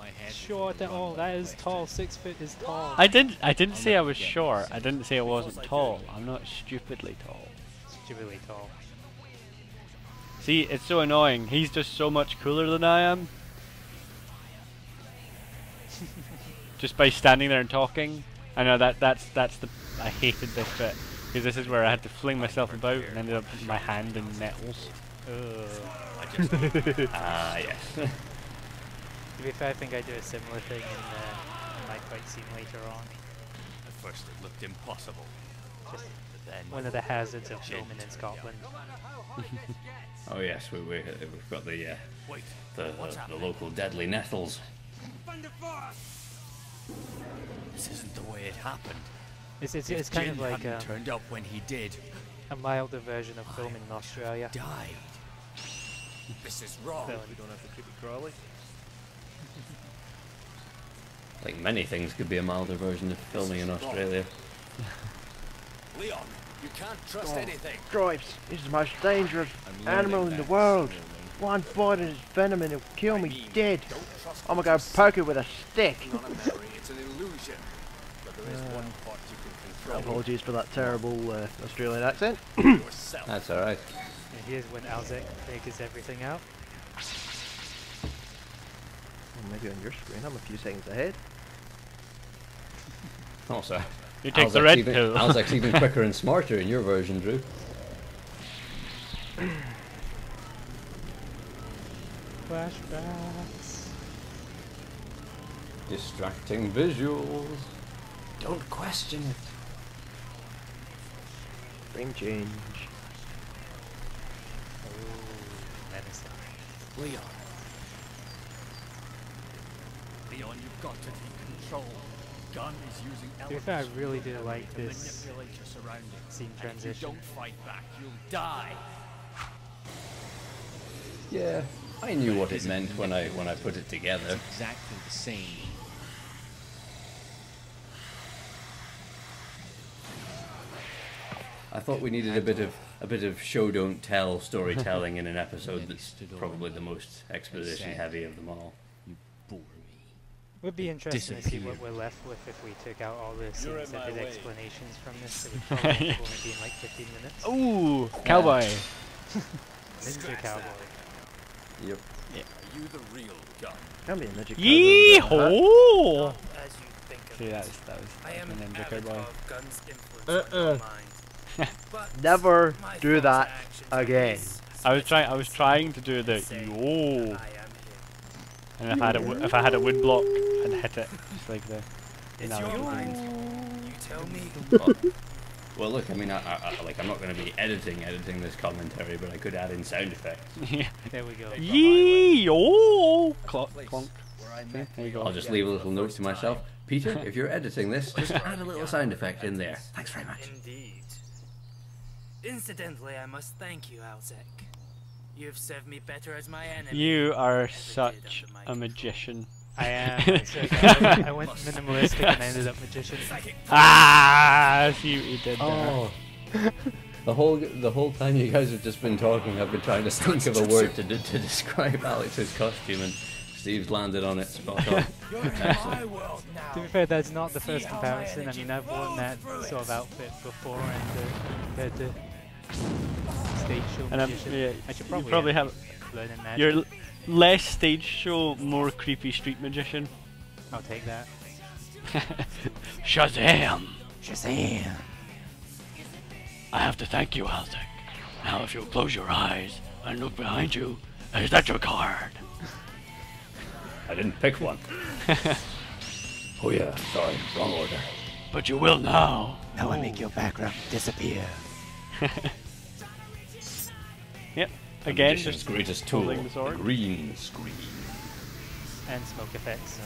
My head short at all. That is tall. Six foot is tall. I didn't. I didn't say I was short. I didn't say I wasn't tall. I'm not stupidly tall. Stupidly tall. See, it's so annoying. He's just so much cooler than I am. Just by standing there and talking. I know that that's that's the. I hated this bit. Because this is where I had to fling myself about and ended up with my hand in nettles. Ah, yes. To be fair, I think I do a similar thing in uh, my fight scene later on. At first it looked impossible. Just then one of the hazards of filming in Scotland. Oh yes, we, we, uh, we've got the, uh, Wait, the, the, the local deadly nettles. This isn't the way it happened. It's, it's, it's kind Jim of like a, turned up when he did. a milder version of filming in Australia. Died. This is wrong. If we don't have the creepy crawly. I think many things could be a milder version of filming in Australia. Leon, you can't trust oh, anything. Stripes is the most dangerous animal in the world. One bite of his venom and it'll kill I me mean, dead. I'm gonna go poke it with a stick. Not a memory, it's an illusion. But there is uh, one part you can control. Apologies for that terrible uh, Australian accent. That's alright. Here's when Alzeck figures everything out. Well, maybe on your screen, I'm a few seconds ahead. Also, you take the red pill. Alzeck's even quicker and smarter in your version, Drew. Flashbacks. Distracting visuals. Don't question it. Frame change. Leon. Leon, you've got to take control. Gunn is using elements. I really do like this scene transition. If you don't fight back, you'll die. Yeah, I knew what it meant when I when I put it together. It's exactly the same. I thought we needed a bit of a bit of show don't tell storytelling in an episode that's probably the most exposition heavy of them all. You bore me. It would be interesting to see what we're left with if we took out all the scientific explanations from this. It would probably only be in like fifteen minutes. Ooh, cowboy. Ninja cowboy. Yep. Yeah. Are you the real Gun? Can be a ninja cowboy. Yeehaw! See, that was that was a ninja cowboy. Uh uh. Never do that again. I was trying. I was trying to do the yo, and if I had a if I had a wood block and hit it just like the. You tell me. Well, look. I mean, I, I, I, like I'm not going to be editing editing this commentary, but I could add in sound effects. Yeah. There we go. Yee yo, clonk clonk. There you go. I'll just leave a little note to myself, Peter. If you're editing this, just add a little sound effect in there. Thanks very much. Indeed. Incidentally, I must thank you, Alzeck. You've served me better as my enemy. You are such a magician. I am. I went minimalistic and I ended up magician. Ah, I see what you did there. Oh. The whole the whole time you guys have just been talking, I've been trying to think of a word to d to describe Alex's costume, and Steve's landed on it spot on. To be fair, that's not the first comparison. I mean, I've worn that sort of outfit before, and uh, to stage show and yeah, I should probably, you probably have learning that. You're l less stage show, more creepy street magician. I'll take that. Shazam! Shazam! I have to thank you, Alzeck. Now if you'll close your eyes and look behind you, is that your card? I didn't pick one. Oh yeah, sorry, wrong order. But you will now. Now oh. I make your background disappear. Yep. Again, just greatest tool, the green screen. And smoke effects.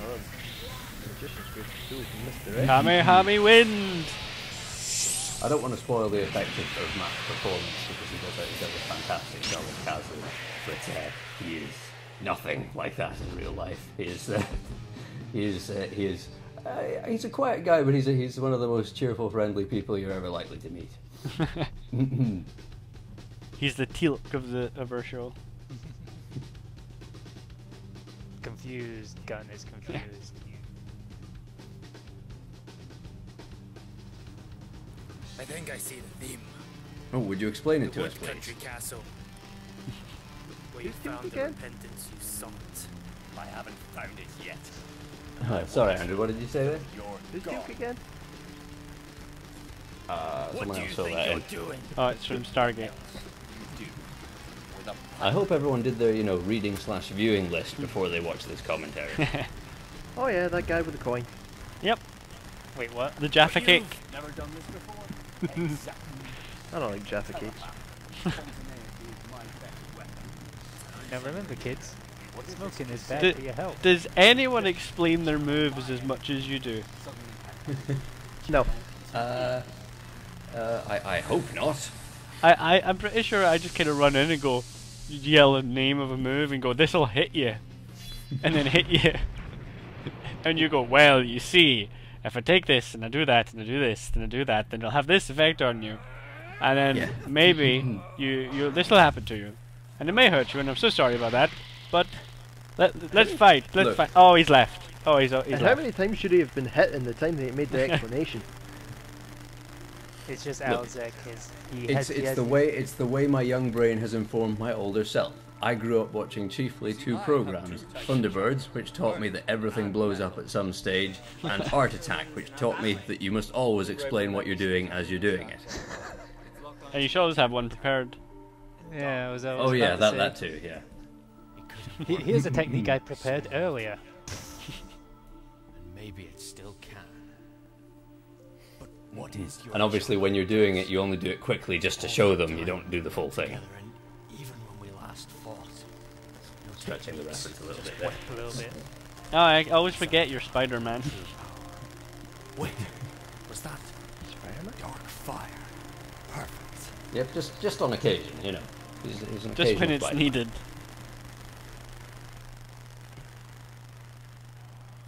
Kamehame wind! I don't want to spoil the effect of, of Matt's performance because he does, he does a fantastic job of Castle, but uh, he is nothing like that in real life. He is, uh, he is, uh, he is, uh, he's a quiet guy, but he's a, he's one of the most cheerful, friendly people you're ever likely to meet. He's the teal'c of the of our show. Confused, Gunn is confused. I think I see the theme. Oh, would you explain it to us, please? Country castle. Where you found the repentance you sought. I haven't found it yet. Oh, sorry, Andrew. What did you say there? Who's Duke again? Uh, someone else saw that in. Oh, it's from Stargate. I hope everyone did their, you know, reading slash viewing list before they watched this commentary. Oh yeah, that guy with the coin. Yep. Wait, what? The Jaffa cake. Never done this before. Exactly. I don't like Jaffa cakes. Now remember, kids, smoking is bad for your health. Does anyone explain their moves as much as you do? No. Uh, uh, I, I hope not. I, I, I'm pretty sure I just kind of run in and go, yell the name of a move and go, this'll hit you. And then hit you. And you go, well, you see, if I take this and I do that and I do this and I do that, then it'll have this effect on you. And then yeah. maybe you, you, this'll happen to you. And it may hurt you, and I'm so sorry about that, but let, let's fight, let's Look. fight. Oh, he's left. Oh, he's, he's and left. How many times should he have been hit in the time that he made the explanation? It's just Alzeck. He it's, has, it's he has the way it's the way my young brain has informed my older self. I grew up watching chiefly two programs: Thunderbirds, which taught me that everything blows up at some stage, and Art Attack, which taught me that you must always explain what you're doing as you're doing it. And you should always have one prepared. Yeah, I was always. Oh yeah, that that too. Yeah. Here's a technique I prepared earlier. And maybe it still can. What is your and obviously when you're doing it, you only do it quickly just to show them, you don't do the full thing. Even when we last fought, no stretching the reference a little bit there. A little bit. Oh, I always forget you're Spider-Man. Wait, was that Spider-Man? Dark fire. Perfect. Yep, just, just on occasion, you know. He's, he's an just when it's Spider-Man. Needed.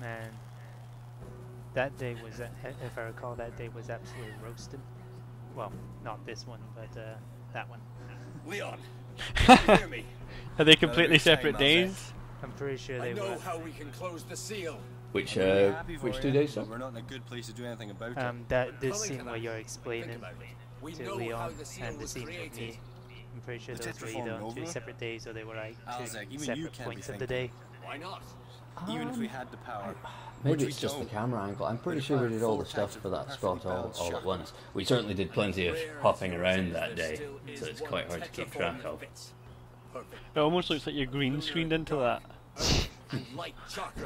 Man. That day was, if I recall, that day was absolutely roasted. Well, not this one, but uh, that one. Leon, can you hear me? Are they completely separate days? I'm pretty sure they were. I know how we can close the seal. Which, uh, which two days? We're not in a good place to do anything about it. That this scene where you're explaining to Leon and the scene with me, I'm pretty sure those were either on two separate days or they were like two separate points of the day. Why not? Even um, if we had the power. Maybe it's just the camera angle. I'm pretty sure we did all the stuff for that spot all, all at once. We certainly did plenty of hopping around that day, so it's quite hard to keep track of. It almost looks like you're green screened into that. Look,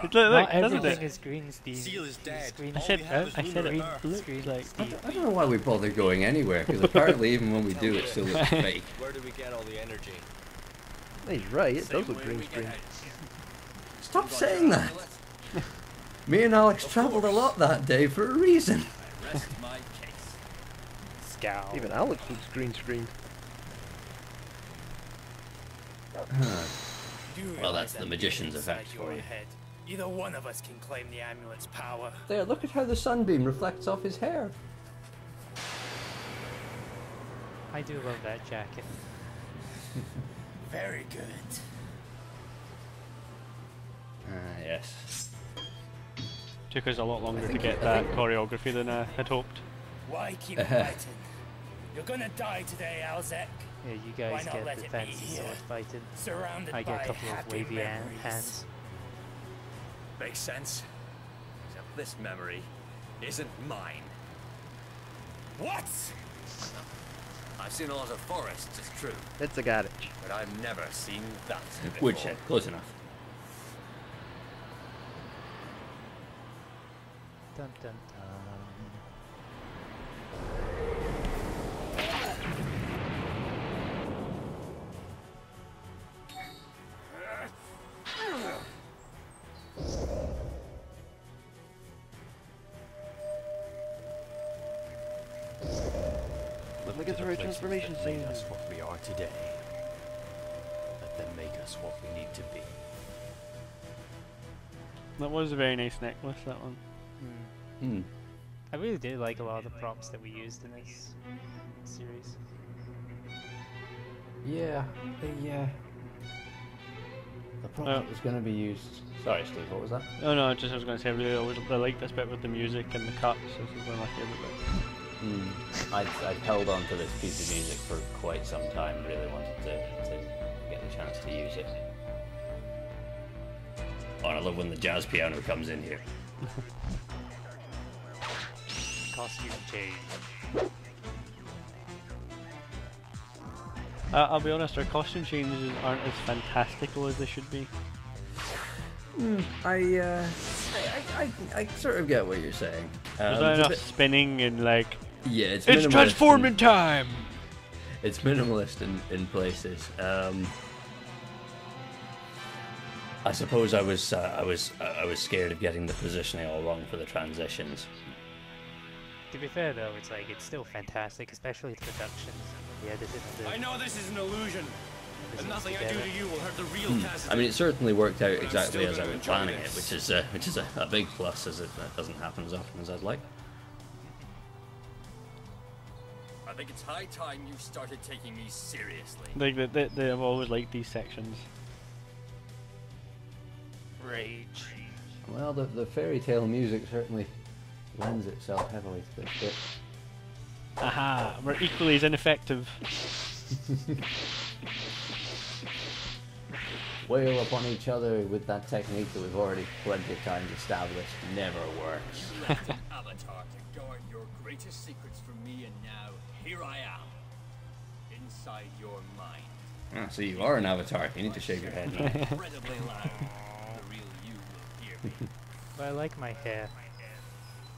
look, doesn't it? Is green Seal is dead. I said, uh, I said green screen. Like, I, I don't know why we bother going anywhere, because apparently even when we do it still looks fake. Where do we get all the energy? He's right, it does look green screen. Stop saying that! Me and Alex travelled a lot that day for a reason. I rest my case. Scowl. Even Alex looks green screened. Huh. Well, that's the magician's effect for you. Either one of us can claim the amulet's power. There, look at how the sunbeam reflects off his hair. I do love that jacket. Very good. Ah, yes. Took us a lot longer to get that choreography than I had hoped. Why keep fighting? You're gonna die today, Alzeck. Yeah, you guys get the fancy sword fighting. I get a couple of wavy hands. Makes sense. Except this memory isn't mine. What? I've seen a lot of forests, it's true. It's a garage. But I've never seen that. Woodshed, close enough. Dun, dun, dun. Let me get through a transformation scene. Make us what we are today. Let them make us what we need to be. That was a very nice necklace, that one. Hmm. Hmm. I really do like a lot of the props that we used in this series. Yeah, the uh, the prop oh. that was going to be used. Sorry, Steve. What was that? Oh no, just I was going to say I really always I like this bit with the music and the cuts. This is one of my favourite bits. Hmm. I've I've held on to this piece of music for quite some time. Really wanted to to get the chance to use it. Oh, I love when the jazz piano comes in here. Costume change. Uh, I'll be honest, our costume changes aren't as fantastical as they should be. Mm, I, uh, I, I, I, I sort of get what you're saying. Um, There's not enough bit... spinning and like. Yeah, it's. It's transforming in... time. It's minimalist in in places. Um, I suppose I was uh, I was uh, I was scared of getting the positioning all wrong for the transitions. to be fair though, it's like, it's still fantastic, especially the productions. Yeah, this is the, I know this is an illusion, but nothing I do to you will hurt the real task. I mean, it certainly worked out exactly as I was planning it, which is uh, which is a, a big plus, as it that doesn't happen as often as I'd like. I think it's high time you started taking me seriously. Like they, they, they have always liked these sections. Rage. Well, the the fairy tale music certainly lends itself heavily to this bit. Aha! We're equally as ineffective. Wail upon each other with that technique that we've already plenty of times established never works. You left an avatar to guard your greatest secrets from me, and now here I am, inside your mind. Ah, so you are an avatar. You need to shave your head now. Incredibly loud. The real you will hear me. But I like my hair.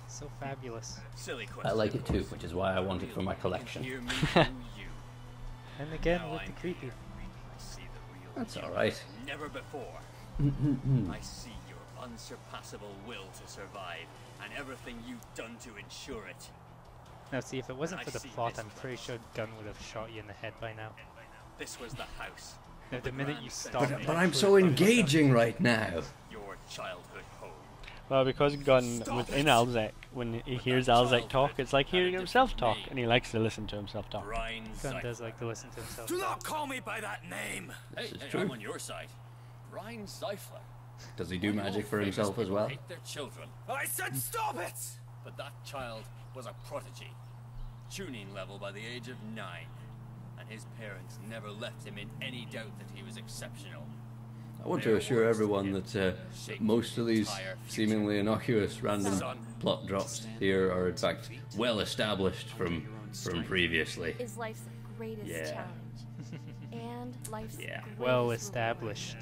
It's so fabulous. Silly question. I like it too, which is why I want it for my collection. And again, with the creepy. That's alright. Never before. I see your unsurpassable will to survive and everything you've done to ensure it. Now see, if it wasn't for the plot, I'm pretty sure Gunn would have shot you in the head by now. This was the house. Now, the minute you stopped. But, but I'm so engaging right now. Your childhood home. Well, because Gunn was in Alzeck, when he hears Alzeck talk, it's like hearing himself talk, and he likes to listen to himself talk. Gunn does like to listen to himself talk. Do not call me by that name! This is true. I'm on your side. Brian Zeifler. Does he do magic for himself as well? Hate their children. I said stop it! But that child was a prodigy. Tuning level by the age of nine. And his parents never left him in any doubt that he was exceptional. I want to assure everyone that uh, most of these seemingly innocuous random plot drops here are in fact well established from from previously. Is life's greatest yeah. challenge. And life's yeah. well established.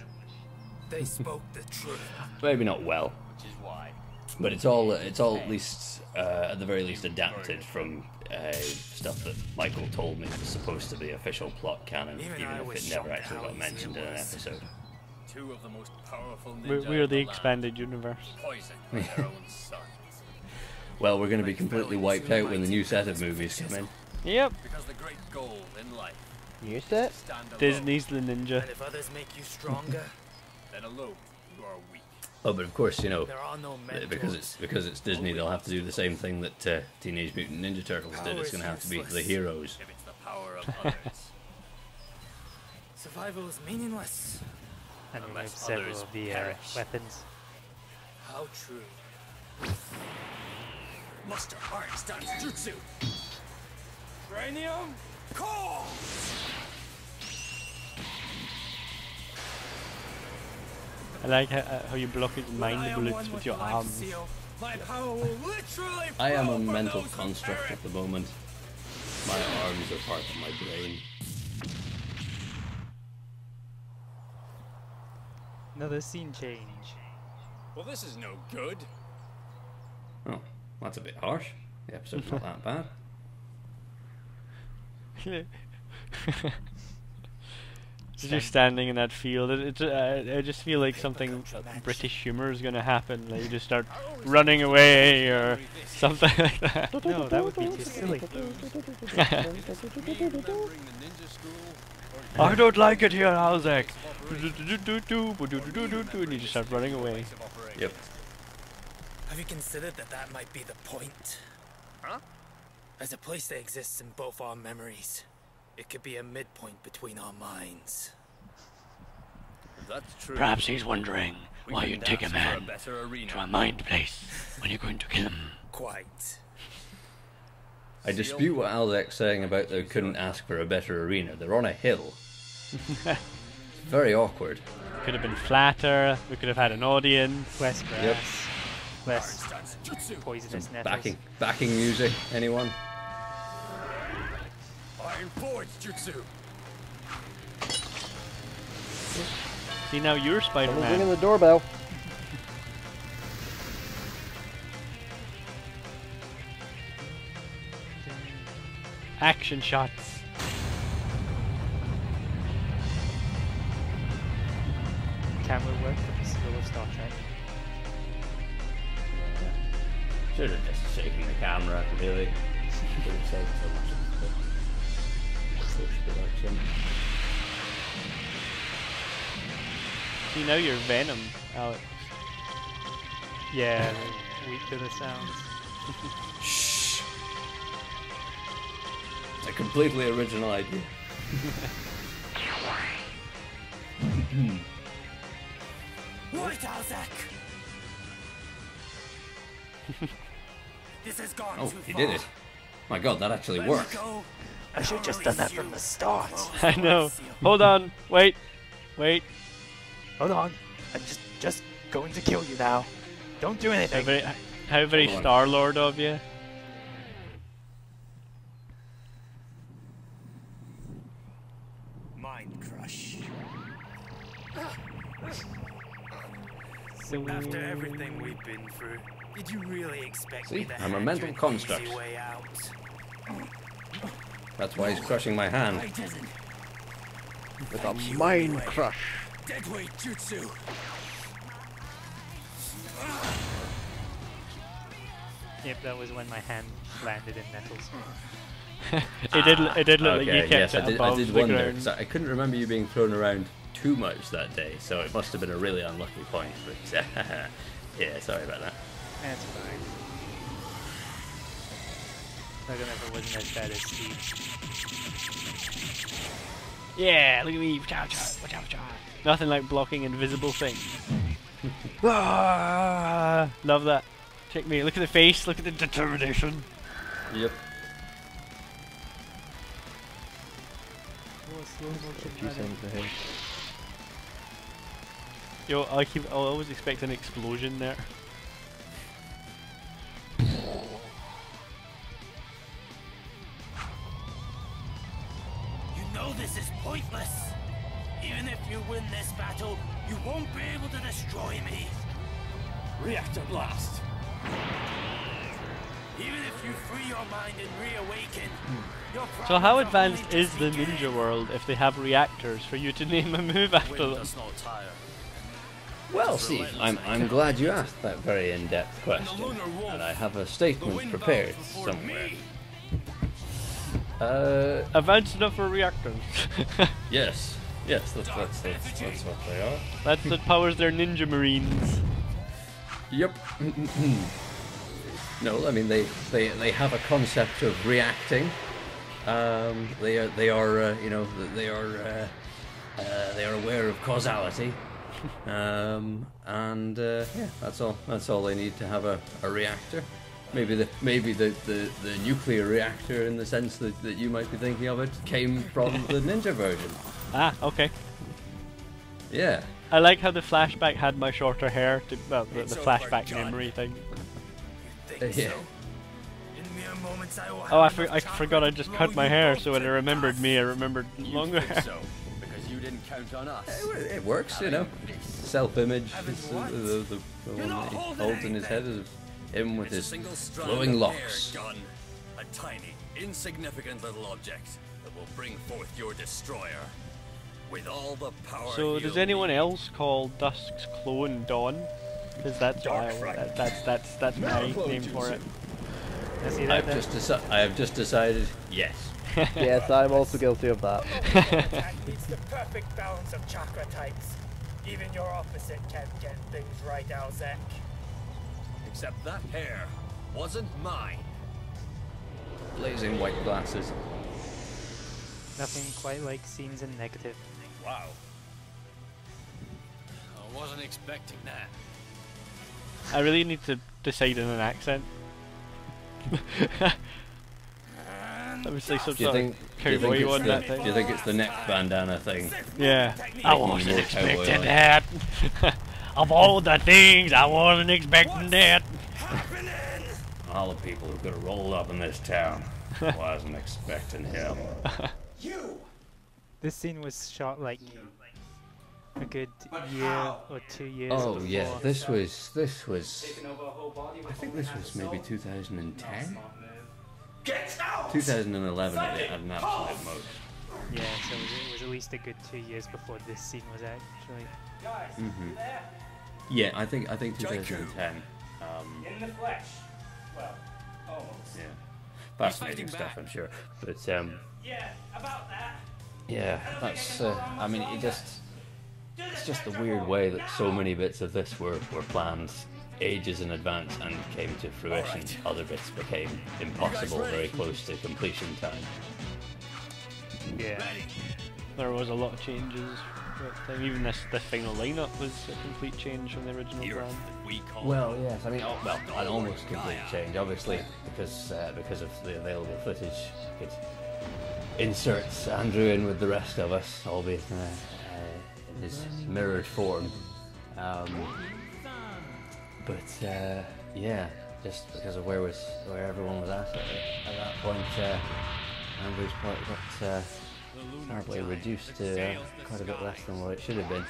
They spoke the truth. Maybe not well, which is why. But it's all it's all at least uh, at the very least adapted from uh, stuff that Michael told me was supposed to be official plot canon, even, even if it never actually got mentioned in an episode. Two of the most powerful ninja we're, we're the expanded universe. Well, we're going to be completely wiped out when the new set of movies come in. Yep. Because the great goal in life. New set? Disney's the ninja. And if others make you stronger, then alone you are weak. Oh, but of course, you know, no because it's because it's Disney, they'll have to do the same thing that uh, Teenage Mutant Ninja Turtles did. It's going to have to be the heroes. If it's the power of others. Survival is meaningless. And remove several of the uh, weapons. How true. Muster Heart stands jutsu. Cranium Call! I like how, uh, how you block his mind bullets with your arms. My power will literally I am a mental construct at the moment. My arms are part of my brain. Another scene change. Well, this is no good. Oh, that's a bit harsh. The episode's not that bad. It's just standing in that field. It, it, uh, I just feel like something British humour is going to happen. Like you just start running away or something like that. No, that would be too silly. I don't like it here, Alzeck. And you just start running away. Yep. Have you considered that that might be the point? Huh? As a place that exists in both our memories, it could be a midpoint between our minds. That's true. Perhaps he's wondering why you take a man a to a mind place when you're going to kill him. Quite. I dispute what Alzeck's saying about they couldn't ask for a better arena. They're on a hill. Very awkward. Could have been flatter. We could have had an audience. Less grass. Yep. Less poisonous nettles. Backing, backing music. Anyone? Iron Forge Jutsu. See, now you're Spider-Man. Someone's ringing the doorbell. Action shots. Camera work for the skill of Star Trek. Should have just shaken the camera, really. Should have saved so much of the post-production. You know you're Venom, Alex. Yeah, weak to the sounds. Shh. It's a completely original idea. Right, Alzeck. This has gone oh, too he far. Did it. My god, that actually Let worked. I should have just done that from the start. I know. Hold on. Wait. Wait. Hold on. I'm just just going to kill you now. Don't do anything. How very, how very Star-Lord of you. Mind crush. So after everything we've been through, did you really expect See, me to I'm a mental construct. Way out? That's why he's crushing my hand. With Thank a mind way. Crush. Deadweight jutsu. Yep, that was when my hand landed in metals. it ah, did. It did look okay, like you kept yes, it I did, above I did the wonder, ground. I couldn't remember you being thrown around too much that day, so it must have been a really unlucky point. But yeah, sorry about that. That's fine. That never wasn't as bad as Steve. Yeah, look at me. Chow chow. Chow chow. Nothing like blocking invisible things. Ah, love that. Check me. Look at the face. Look at the determination. Yep. Yo, I keep. I always expect an explosion there. You know this is pointless. Even if you win this battle, you won't be able to destroy me. Reactor blast. Even if you free your mind and reawaken. Hmm. So how advanced is the ninja world if they have reactors for you to name a move after them? Well, see, I'm I'm glad you asked that very in-depth question, and I have a statement prepared somewhere. Uh, advanced enough for reactors. Yes. Yes, that's, that's, that's, that's what they are. That's what powers their ninja marines. Yep. No, I mean they, they they have a concept of reacting. Um, they are they are uh, you know they are uh, uh, they are aware of causality, um, and uh, yeah, that's all that's all they need to have a, a reactor. Maybe the maybe the, the, the nuclear reactor in the sense that, that you might be thinking of it came from the ninja version. Ah, okay. Yeah. I like how the flashback had my shorter hair. To, well, the, the flashback memory thing. Uh, yeah. Oh, I, for I forgot I just cut my hair, so when I remembered me, I remembered longer hair. Because you didn't count on us. It works, you know. Self-image. The, the, the, the one that he holds in his head is him with his flowing locks. Gun, a tiny, insignificant little object that will bring forth your destroyer. With all the power so does anyone else call Dusk's clone Dawn? Because that's why that, that's that's that's my name for it. I have just decided. I have just decided. Yes. Yes, I'm also guilty of that. That needs the perfect balance of chakra types. Even your opposite can't get things right, Alzeck. Except that hair wasn't mine. Blazing white glasses. Nothing quite like scenes in negative. Wow. I wasn't expecting that. I really need to decide on an accent. That was like some sort of cowboy one, that thing. Do you think it's the neck bandana thing? Yeah. I wasn't expecting that! Of all the things, I wasn't expecting that! All the people who could have rolled up in this town. I wasn't expecting him. You. This scene was shot like a good year or two years oh, before. Oh yeah, this was this was. I think this was maybe two thousand ten. Get out! two thousand eleven at an absolute most. Yeah, so it was at least a good two years before this scene was actually. Mm-hmm. Yeah, I think I think twenty ten. Um, In the flesh. Well, almost. Yeah. Fascinating stuff, I'm sure. But um, yeah, about that. Yeah, that's. Uh, I mean, it just. It's just the weird way that so many bits of this were were planned ages in advance and came to fruition. Right. Other bits became impossible very close to completion time. Yeah, there was a lot of changes. But even this, this final lineup was a complete change from the original plan. Well, yes, I mean, oh, well, an almost complete change, obviously, because uh, because of the available footage. It inserts Andrew in with the rest of us, albeit uh, uh, in his mirrored form. Um, but uh, yeah, just because of where was where everyone was at at, at that point, uh, Andrew's quite got. Uh, Apparently reduced to uh, quite a bit less than what it should have been.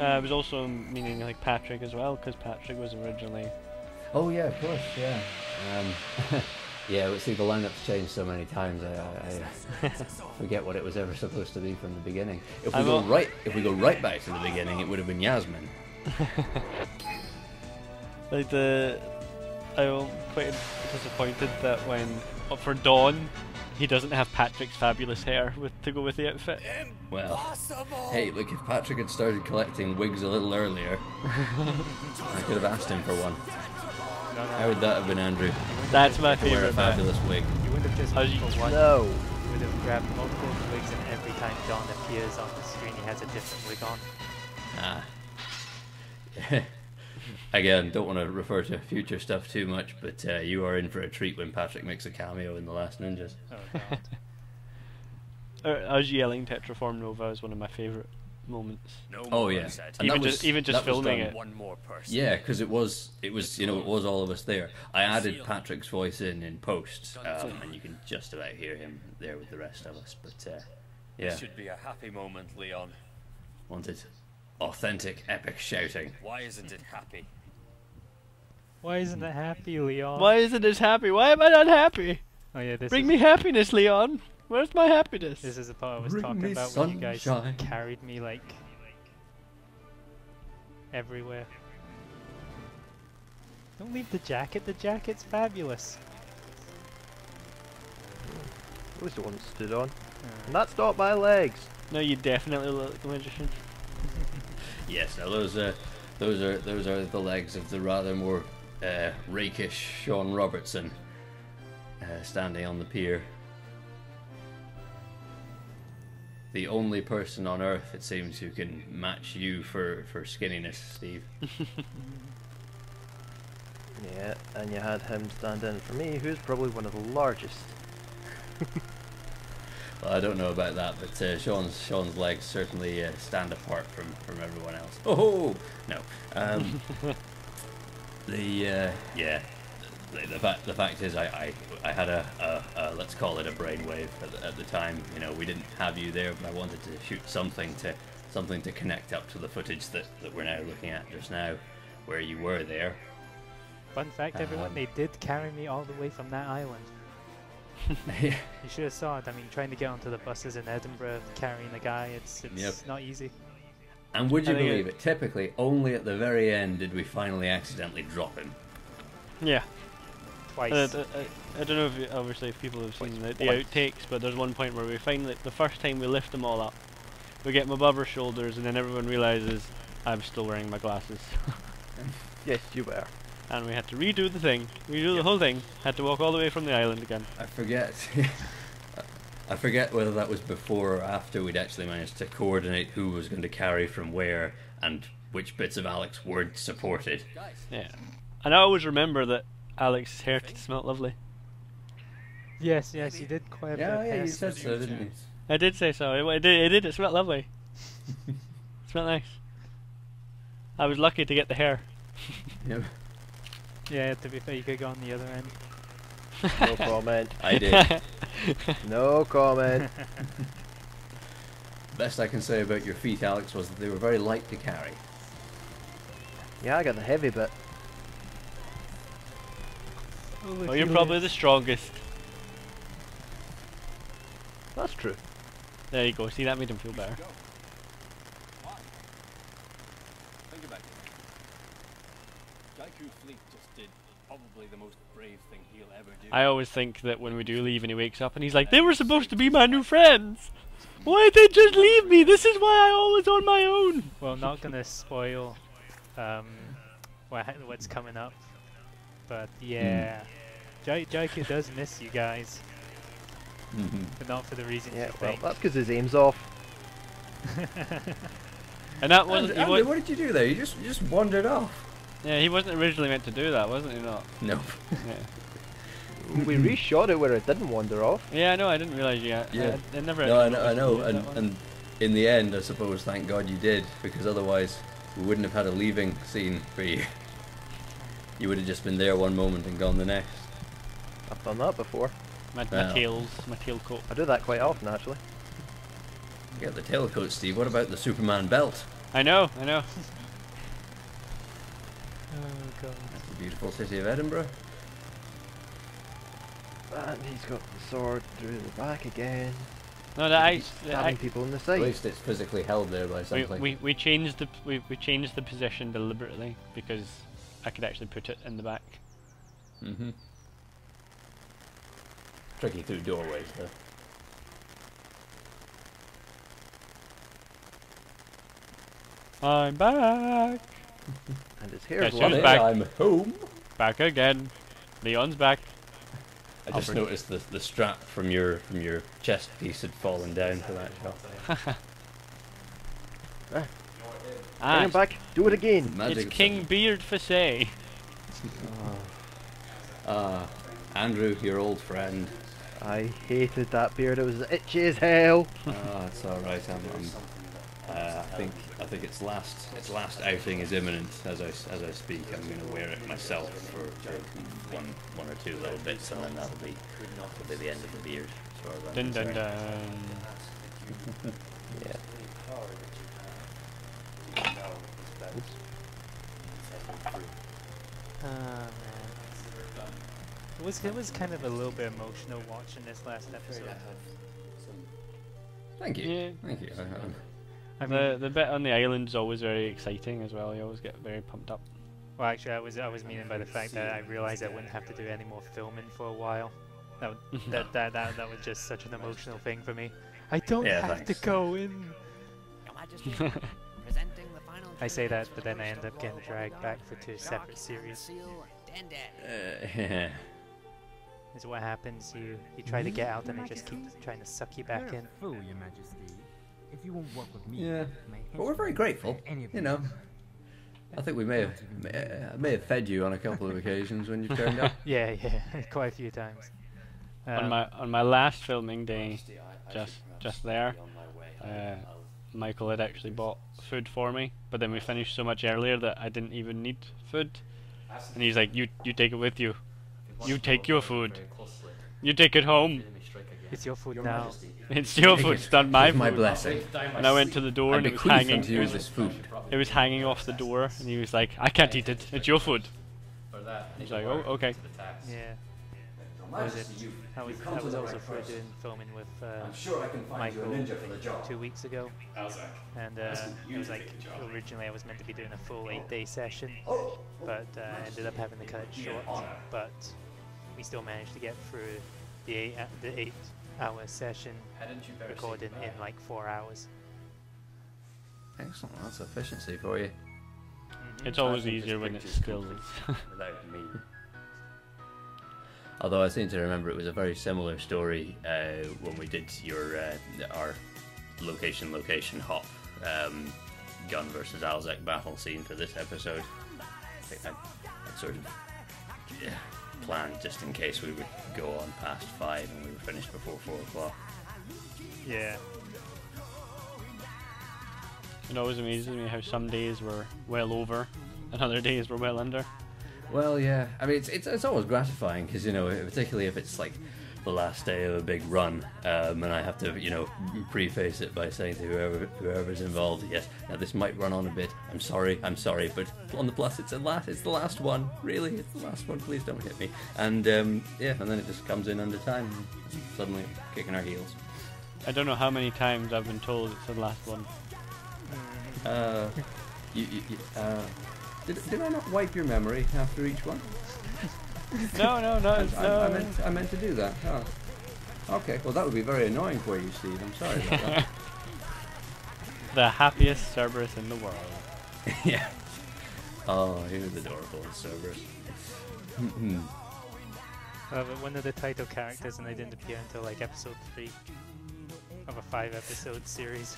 Uh, it was also meaning like Patrick as well, because Patrick was originally. Oh yeah, of course, yeah. Um, yeah, we see the lineup's changed so many times. I, I forget what it was ever supposed to be from the beginning. If we I go right, if we go right back to the beginning, it would have been Yasmin. Like the, I'm quite disappointed that when up for Dawn. He doesn't have Patrick's fabulous hair with, to go with the outfit. Well, impossible. Hey, look, if Patrick had started collecting wigs a little earlier, I could have asked him for one. No, no. How would that have been, Andrew? That's my favourite. Wear a fabulous wig. You would have just grabbed one. No. You would have grabbed multiple wigs, and every time Don appears on the screen, he has a different wig on. Ah. Again, don't want to refer to future stuff too much, but uh, you are in for a treat when Patrick makes a cameo in The Last Ninjas. Oh, God. I was yelling Petraform Nova is one of my favourite moments. No oh, yeah. Even, was, just, even just filming it. One more person. Yeah, because it was, it was, you know, it was all of us there. I added Patrick's voice in in post, um, and you can just about hear him there with the rest of us. But, uh, yeah. It should be a happy moment, Leon. Wanted authentic, epic shouting. Why isn't it happy? Why isn't it happy, Leon? Why isn't it happy? Why am I not happy? Oh yeah, this. Bring is me happiness, Leon. Where's my happiness? This is the part I was Bring talking about sunshine. When you guys carried me like everywhere. Don't leave the jacket. The jacket's fabulous. At least the one that stood on. Mm. And that's not my legs. No, you definitely look like the magician. Yes, now those uh, those are those are the legs of the rather more uh, rakish Sean Robertson uh, standing on the pier. The only person on Earth, it seems, who can match you for for skinniness, Steve. Yeah, and you had him stand in for me, who's probably one of the largest. Well, I don't know about that, but uh, Sean's Sean's legs certainly uh, stand apart from from everyone else. Oh no! Um, the uh, yeah, the, the fact the fact is, I I, I had a, a, a let's call it a brainwave at the, at the time. You know, we didn't have you there, but I wanted to shoot something to something to connect up to the footage that that we're now looking at just now, where you were there. Fun fact, everyone, um, they did carry me all the way from that island. You should have saw it. I mean, trying to get onto the buses in Edinburgh carrying a guy, it's, it's yep. not easy. And would you I believe it, it, typically only at the very end did we finally accidentally drop him. Yeah. Twice. Uh, I, I don't know if, obviously, if people have seen the, the outtakes, but there's one point where we find that the first time we lift them all up, we get them above our shoulders, and then everyone realises I'm still wearing my glasses. Yes, you were. And we had to redo the thing, redo yep. the whole thing, had to walk all the way from the island again. I forget. I forget whether that was before or after we'd actually managed to coordinate who was going to carry from where and which bits of Alex weren't supported. Yeah. And I always remember that Alex's hair smelled lovely. Yes, yes, you did quite a yeah, bit. Yeah, yeah, you said so, didn't you? I did say so. It, it did, it did, it smelled lovely. It smelled nice. I was lucky to get the hair. Yep. Yeah, to be fair, you could go on the other end. No comment. I did. No comment. Best I can say about your feet, Alex, was that they were very light to carry. Yeah, I got the heavy bit. Oh, well, you're probably the strongest. That's true. There you go. See, that made him feel better. Think about it. Jaiku fleet just did probably the most brave thing he'll ever do. I always think that when we do leave and he wakes up and he's like, they were supposed to be my new friends! Why did they just leave me? This is why I always on my own! Well, I'm not gonna spoil um, what's coming up, but yeah. Mm. Jaiku does miss you guys. Mm-hmm. But not for the reason yeah, you well, think. That's because his aim's off. And that was. Andy, Andy, what did you do there? You just you just wandered off. Yeah, he wasn't originally meant to do that, wasn't he? Not. No. Yeah. We reshot it where it didn't wander off. Yeah, I know. I didn't realize you. Had, yeah. I, I never. No, I know. I know. And, and in the end, I suppose, thank God you did, because otherwise we wouldn't have had a leaving scene for you. You would have just been there one moment and gone the next. I've done that before. My, well, my tails, my tail coat. I do that quite often, actually. Get the tailcoat, Steve. What about the Superman belt? I know, I know. Oh God! That's the beautiful city of Edinburgh. And he's got the sword through the back again. No, that ice. Stabbing people in the side. At least it's physically held there by something. We we, we changed the we we changed the position deliberately because I could actually put it in the back. Mm-hmm. Tricky through doorways though. I'm back! And his hair's yeah, back. I'm home! Back again. Leon's back. I just I'll noticed the, the strap from your from your chest piece had fallen down for that shot. ah. ah, I'm back! Do it again! Magic it's King something. Beard for say. Ah, uh, Andrew, your old friend. I hated that beard, it was itchy as hell! Ah, oh, it's alright, I'm... I'm Uh, I think I think its last its last outing is imminent as I as I speak. I'm going to wear it myself for, for one one or two little bits, and then that'll be that'll be the end of the beard. Dun dun dun. Yeah. Uh, it was it was kind of a little bit emotional watching this last episode. Thank you. Yeah. Thank you. I, I mean, the the bit on the island is always very exciting as well. You always get very pumped up. Well, actually, I was I was meaning by the fact that I realised I wouldn't have to do any more filming for a while. That would, that, that that that was just such an emotional thing for me. I don't yeah, have thanks. to go in. I say that, but then I end up getting dragged back for two separate series. Uh, yeah. It's what happens. You you try to get out, and they just keep trying to suck you back in. Fool, Your Majesty. If you won't work with me, yeah, but we're very grateful. You know, I think we may have may, uh, may have fed you on a couple of occasions when you turned up. Yeah, yeah, quite a few times. Um, on my on my last filming day, just just there, uh, Michael had actually bought food for me, but then we finished so much earlier that I didn't even need food, and he's like, "You you take it with you, you take your food, you take it home." It's your food now. It's your food. It's done my food. My blessing. And I went to the door and it was hanging. To use this food. It was hanging off the door, and he was like, "I can't eat it. It's your food." He's like, "Oh, okay." Yeah. How was it? That was, that was also for doing filming with uh, Michael two weeks ago. And uh, it was like originally I was meant to be doing a full eight-day session, but uh, I ended up having to cut it short. But we still managed to get through the eight. The eight Our session recorded in like four hours. Excellent, that's efficiency for you. Mm-hmm. It's always easier when it's still without me. Although I seem to remember it was a very similar story uh, when we did your uh, our location location hop um, Gunn versus Alzeck battle scene for this episode. I think I, I sort of. Yeah. Plan just in case we would go on past five and we were finished before four o'clock. Yeah. It always amazes me how some days were well over and other days were well under. Well, yeah. I mean, it's it's, it's always gratifying because, you know, particularly if it's like the last day of a big run, um, and I have to, you know, preface it by saying to whoever whoever's involved, yes, now this might run on a bit. I'm sorry, I'm sorry, but on the plus, it's the last, it's the last one. Really, it's the last one. Please don't hit me. And um, yeah, and then it just comes in under time, and suddenly kicking our heels. I don't know how many times I've been told it's the last one. Uh, you, you, you, uh, did did I not wipe your memory after each one? No, no, no, I, no. I, I, meant, I meant to do that. Oh. Okay, well that would be very annoying for you, Steve. I'm sorry about that. The happiest Cerberus in the world. Yeah. Oh, he was adorable, Cerberus. Uh, one of the title characters, and they didn't appear until like episode three of a five-episode series.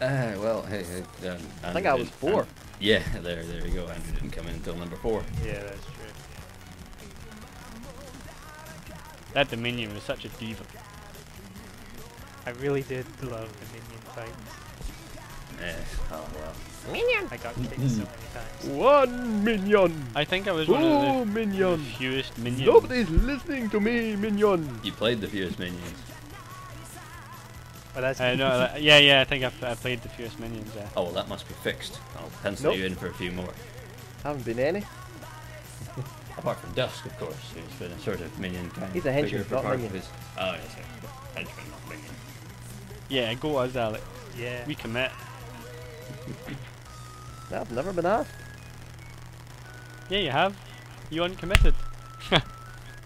Uh, well, hey, hey. Um, I think I was four. Um, yeah, there, there you go. Andrew didn't come in until number four. Yeah, that's true. That Dominion was such a diva. I really did love Dominion fights. Yeah, oh well. Minion! I got kicked so many times. One minion! I think I was one oh, of the, minion. the fewest minions. Nobody's listening to me, minion! You played the fewest minions. Well, that's uh, no, that, yeah, yeah, I think I've, I played the fewest minions there. Oh, well, that must be fixed. I'll pencil nope. you in for a few more. Haven't been any. Apart from Dusk, of course, who's been a sort of minion kind He's a henchman, not minion. His... Oh, yes, a henchman, not minion. Yeah, go us, Alex. Yeah. We commit. No, I've never been asked. Yeah, you have. You uncommitted.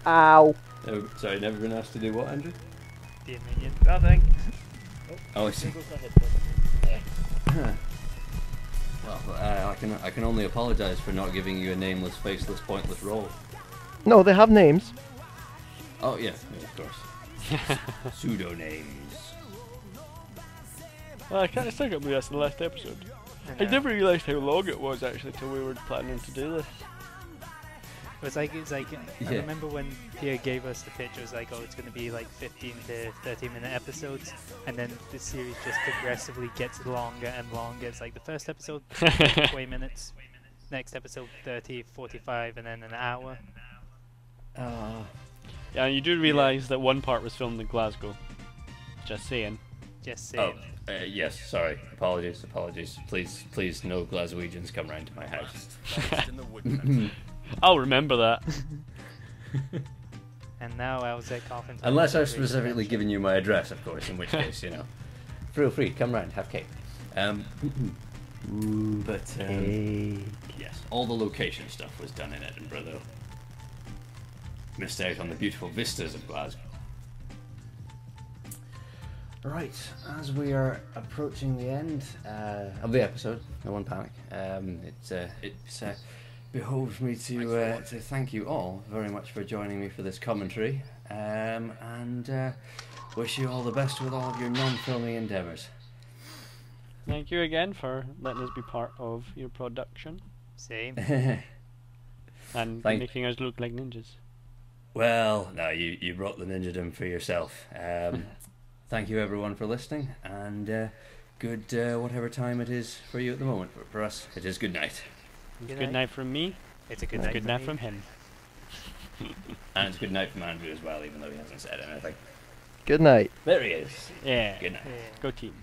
Ow. Oh, sorry, never been asked to do what, Andrew? Be a minion. Nothing. Oh, oh I see. Well, I, I can I can only apologise for not giving you a nameless, faceless, pointless role. No, they have names. Oh yeah, yeah of course. Pseudo names. Well, I kind of still can't believe that's the last episode. I, I never realised how long it was actually till we were planning to do this. It was like, it was like yeah. I remember when Pierre gave us the pitch, it was like, oh, it's going to be like fifteen to thirty minute episodes, and then the series just progressively gets longer and longer. It's like the first episode, twenty minutes, next episode, thirty, forty-five, and then an hour. Uh, yeah, you do realise yeah. that one part was filmed in Glasgow. Just saying. Just saying. Oh, uh, yes, sorry. Apologies, apologies. Please, please, no Glaswegians come round to my house. I'll remember that. And now Alzeck off into Unless I've specifically given you my address, of course, in which case, you know. Feel free, come round, have cake. Um, Ooh, but, um, cake. Yes, all the location stuff was done in Edinburgh, though. Missed out on the beautiful vistas of Glasgow. Right, as we are approaching the end uh, of the episode, no one panic, um, it's... Uh, it's uh, behoves me to uh, to thank you all very much for joining me for this commentary, um, and uh, wish you all the best with all of your non-filming endeavours. Thank you again for letting us be part of your production. Same. And thank making us look like ninjas. Well, no, you, you brought the ninjadom for yourself. Um, thank you everyone for listening, and uh, good uh, whatever time it is for you at the moment. But for us, it is good night. It's good night. Good night from me. It's a good night, good night from him. And it's good night from Andrew as well, even though he hasn't said anything. Good night. There he is. Yeah. Good night. Yeah. Go team.